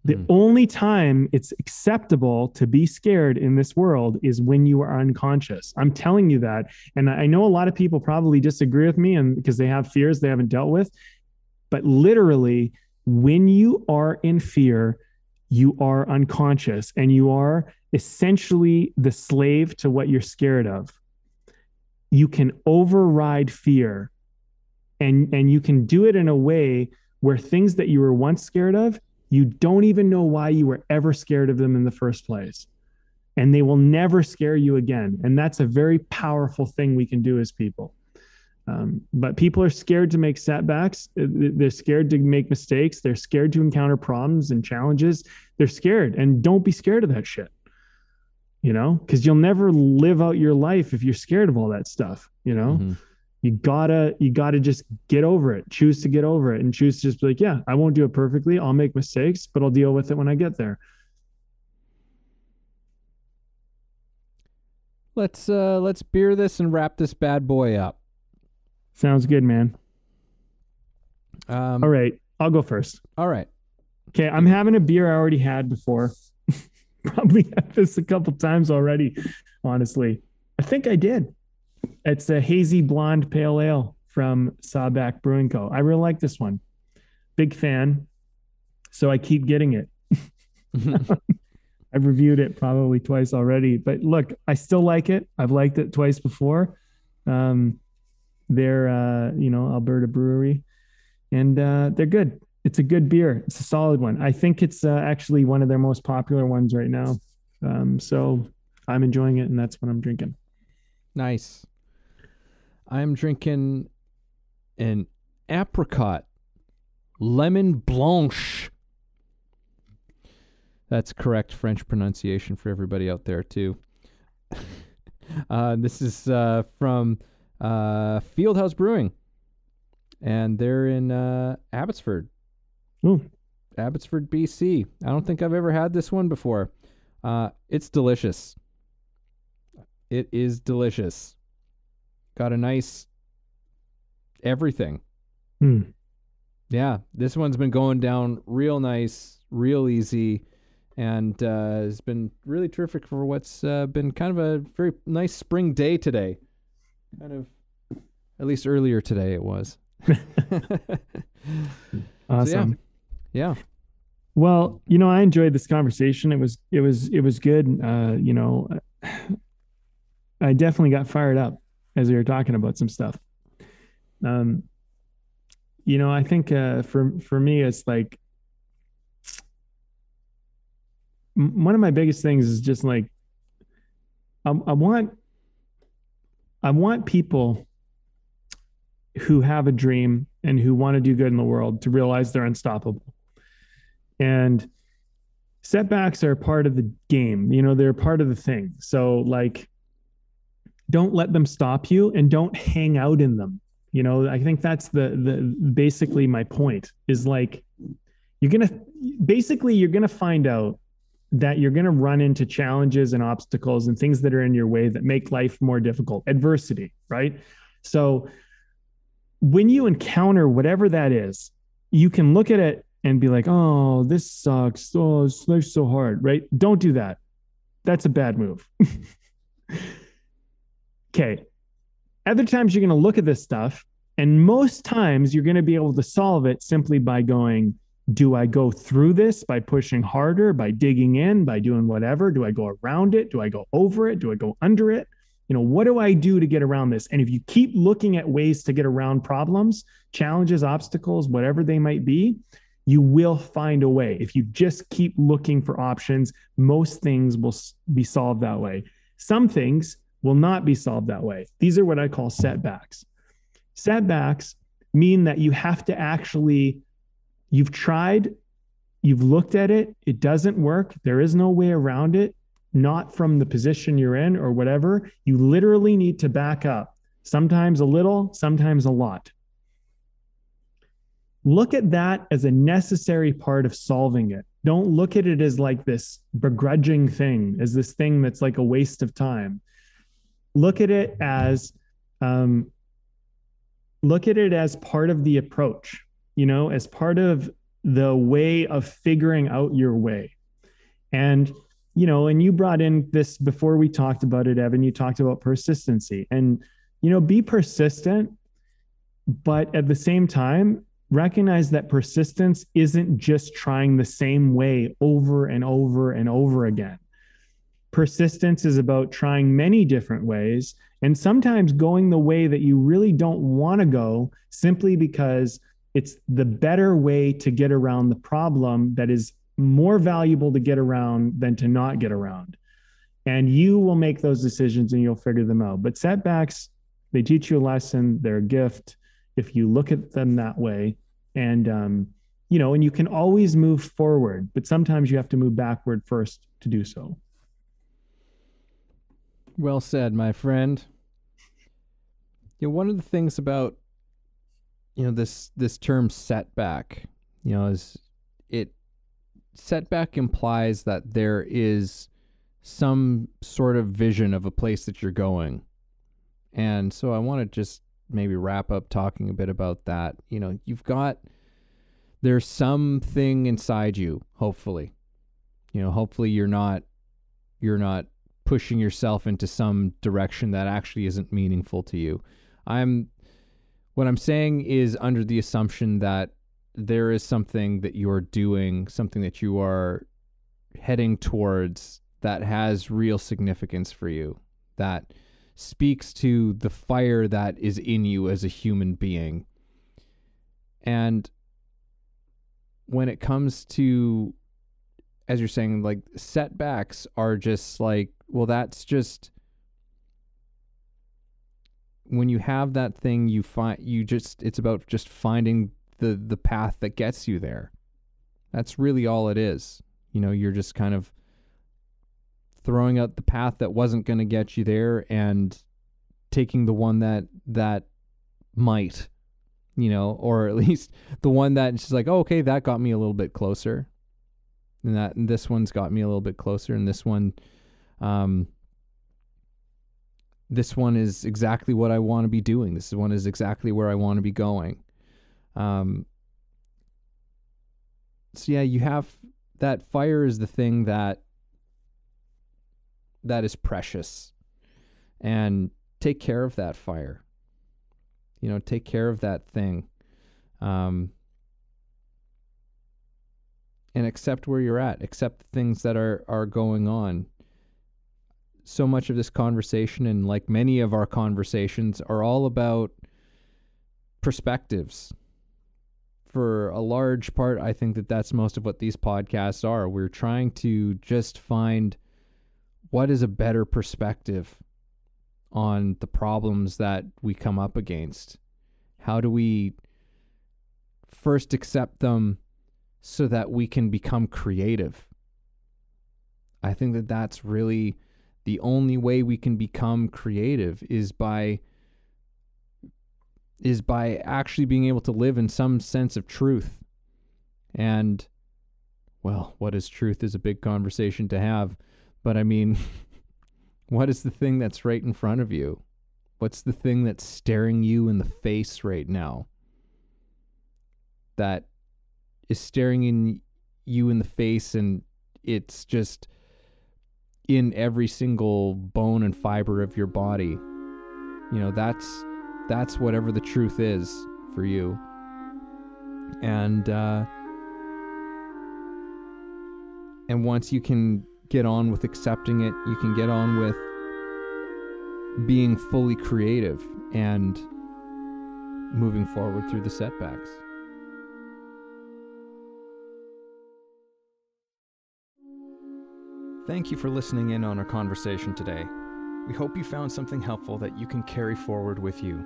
The mm. only time it's acceptable to be scared in this world is when you are unconscious. I'm telling you that. And I know a lot of people probably disagree with me, and because they have fears they haven't dealt with, but literally when you are in fear, you are unconscious and you are essentially the slave to what you're scared of. You can override fear, and, and you can do it in a way where things that you were once scared of, you don't even know why you were ever scared of them in the first place. And they will never scare you again. And that's a very powerful thing we can do as people. Um, but people are scared to make setbacks. They're scared to make mistakes. They're scared to encounter problems and challenges. They're scared. And don't be scared of that shit, you know, because you'll never live out your life if you're scared of all that stuff, you know? Mm-hmm. You gotta, you gotta just get over it, choose to get over it and choose to just be like, yeah, I won't do it perfectly. I'll make mistakes, but I'll deal with it when I get there. Let's, uh, let's beer this and wrap this bad boy up. Sounds good, man. Um, all right. I'll go first. All right. Okay. I'm having a beer I already had before. Probably had this a couple times already. Honestly, I think I did. It's a hazy blonde pale ale from Sawback Brewing Co. I really like this one. Big fan. So I keep getting it. I've reviewed it probably twice already, but look, I still like it. I've liked it twice before. Um, they're, uh, you know, Alberta brewery, and uh, they're good. It's a good beer. It's a solid one. I think it's uh, actually one of their most popular ones right now. Um, so I'm enjoying it, and that's what I'm drinking. Nice. I'm drinking an apricot lemon blanche. That's correct French pronunciation for everybody out there too. uh, this is uh, from uh, Fieldhouse Brewing, and they're in uh, Abbotsford. Ooh. Abbotsford, B C. I don't think I've ever had this one before. Uh, it's delicious. It is delicious. Got a nice everything. Mm. Yeah, this one's been going down real nice, real easy, and uh, has been really terrific for what's uh, been kind of a very nice spring day today. Kind of, at least earlier today it was. Awesome. So yeah. yeah. Well, you know, I enjoyed this conversation. It was, it was, it was good. Uh, you know, I definitely got fired up as we were talking about some stuff. Um, you know, I think uh, for, for me, it's like m- one of my biggest things is just like, I, I want, I want people who have a dream and who want to do good in the world to realize they're unstoppable. And setbacks are part of the game. You know, they're part of the thing. So like, don't let them stop you, and don't hang out in them. You know, I think that's the, the basically my point is like, you're going to, basically you're going to find out that you're going to run into challenges and obstacles and things that are in your way that make life more difficult, adversity, right? So when you encounter whatever that is, you can look at it and be like, oh, this sucks. Oh, it's so hard, right? Don't do that. That's a bad move. Okay. Other times you're going to look at this stuff, and most times you're going to be able to solve it simply by going, do I go through this by pushing harder, by digging in, by doing whatever? Do I go around it? Do I go over it? Do I go under it? You know, what do I do to get around this? And if you keep looking at ways to get around problems, challenges, obstacles, whatever they might be, you will find a way. If you just keep looking for options, most things will be solved that way. Some things will not be solved that way. These are what I call setbacks. Setbacks mean that you have to actually, you've tried, you've looked at it, it doesn't work, there is no way around it, not from the position you're in or whatever. You literally need to back up, sometimes a little, sometimes a lot. Look at that as a necessary part of solving it. Don't look at it as like this begrudging thing, as this thing that's like a waste of time. Look at it as, um, look at it as part of the approach, you know, as part of the way of figuring out your way. And, you know, and you brought in this before we talked about it, Evan, you talked about persistency and, you know, be persistent, but at the same time, recognize that persistence isn't just trying the same way over and over and over again. Persistence is about trying many different ways and sometimes going the way that you really don't want to go simply because it's the better way to get around the problem that is more valuable to get around than to not get around. And you will make those decisions and you'll figure them out. But setbacks, they teach you a lesson, they're a gift if you look at them that way. And, um, you know, and you can always move forward, but sometimes you have to move backward first to do so. Well said, my friend. You know, one of the things about, you know, this, this term setback, you know, is it setback implies that there is some sort of vision of a place that you're going. And so I want to just maybe wrap up talking a bit about that. You know, you've got, there's something inside you, hopefully, you know, hopefully you're not, you're not pushing yourself into some direction that actually isn't meaningful to you. I'm, what I'm saying is under the assumption that there is something that you're doing, something that you are heading towards that has real significance for you, that speaks to the fire that is in you as a human being. And when it comes to, as you're saying, like setbacks are just like, well, that's just, when you have that thing, you find you just, it's about just finding the, the path that gets you there. That's really all it is. You know, you're just kind of throwing out the path that wasn't going to get you there and taking the one that, that might, you know, or at least the one that's just like, oh, okay, that got me a little bit closer, and that, and this one's got me a little bit closer. And this one, um, this one is exactly what I want to be doing. This one is exactly where I want to be going. Um, so yeah, you have that fire is the thing that, that is precious, and take care of that fire, you know, take care of that thing, um, and accept where you're at, accept the things that are, are going on. So much of this conversation, and like many of our conversations, are all about perspectives. For a large part, I think that that's most of what these podcasts are. We're trying to just find what is a better perspective on the problems that we come up against. How do we first accept them so that we can become creative? I think that that's really the only way we can become creative, is by is by actually being able to live in some sense of truth. And, well, what is truth is a big conversation to have, but I mean, what is the thing that's right in front of you? What's the thing that's staring you in the face right now? That is staring in you in the face, and it's just in every single bone and fiber of your body. You know, that's, that's whatever the truth is for you. And, uh, and once you can get on with accepting it, you can get on with being fully creative and moving forward through the setbacks. Thank you for listening in on our conversation today. We hope you found something helpful that you can carry forward with you.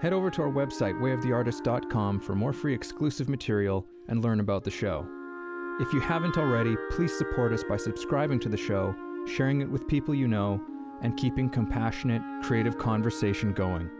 Head over to our website, way of the artist dot com, for more free exclusive material and learn about the show. If you haven't already, please support us by subscribing to the show, sharing it with people you know, and keeping compassionate, creative conversation going.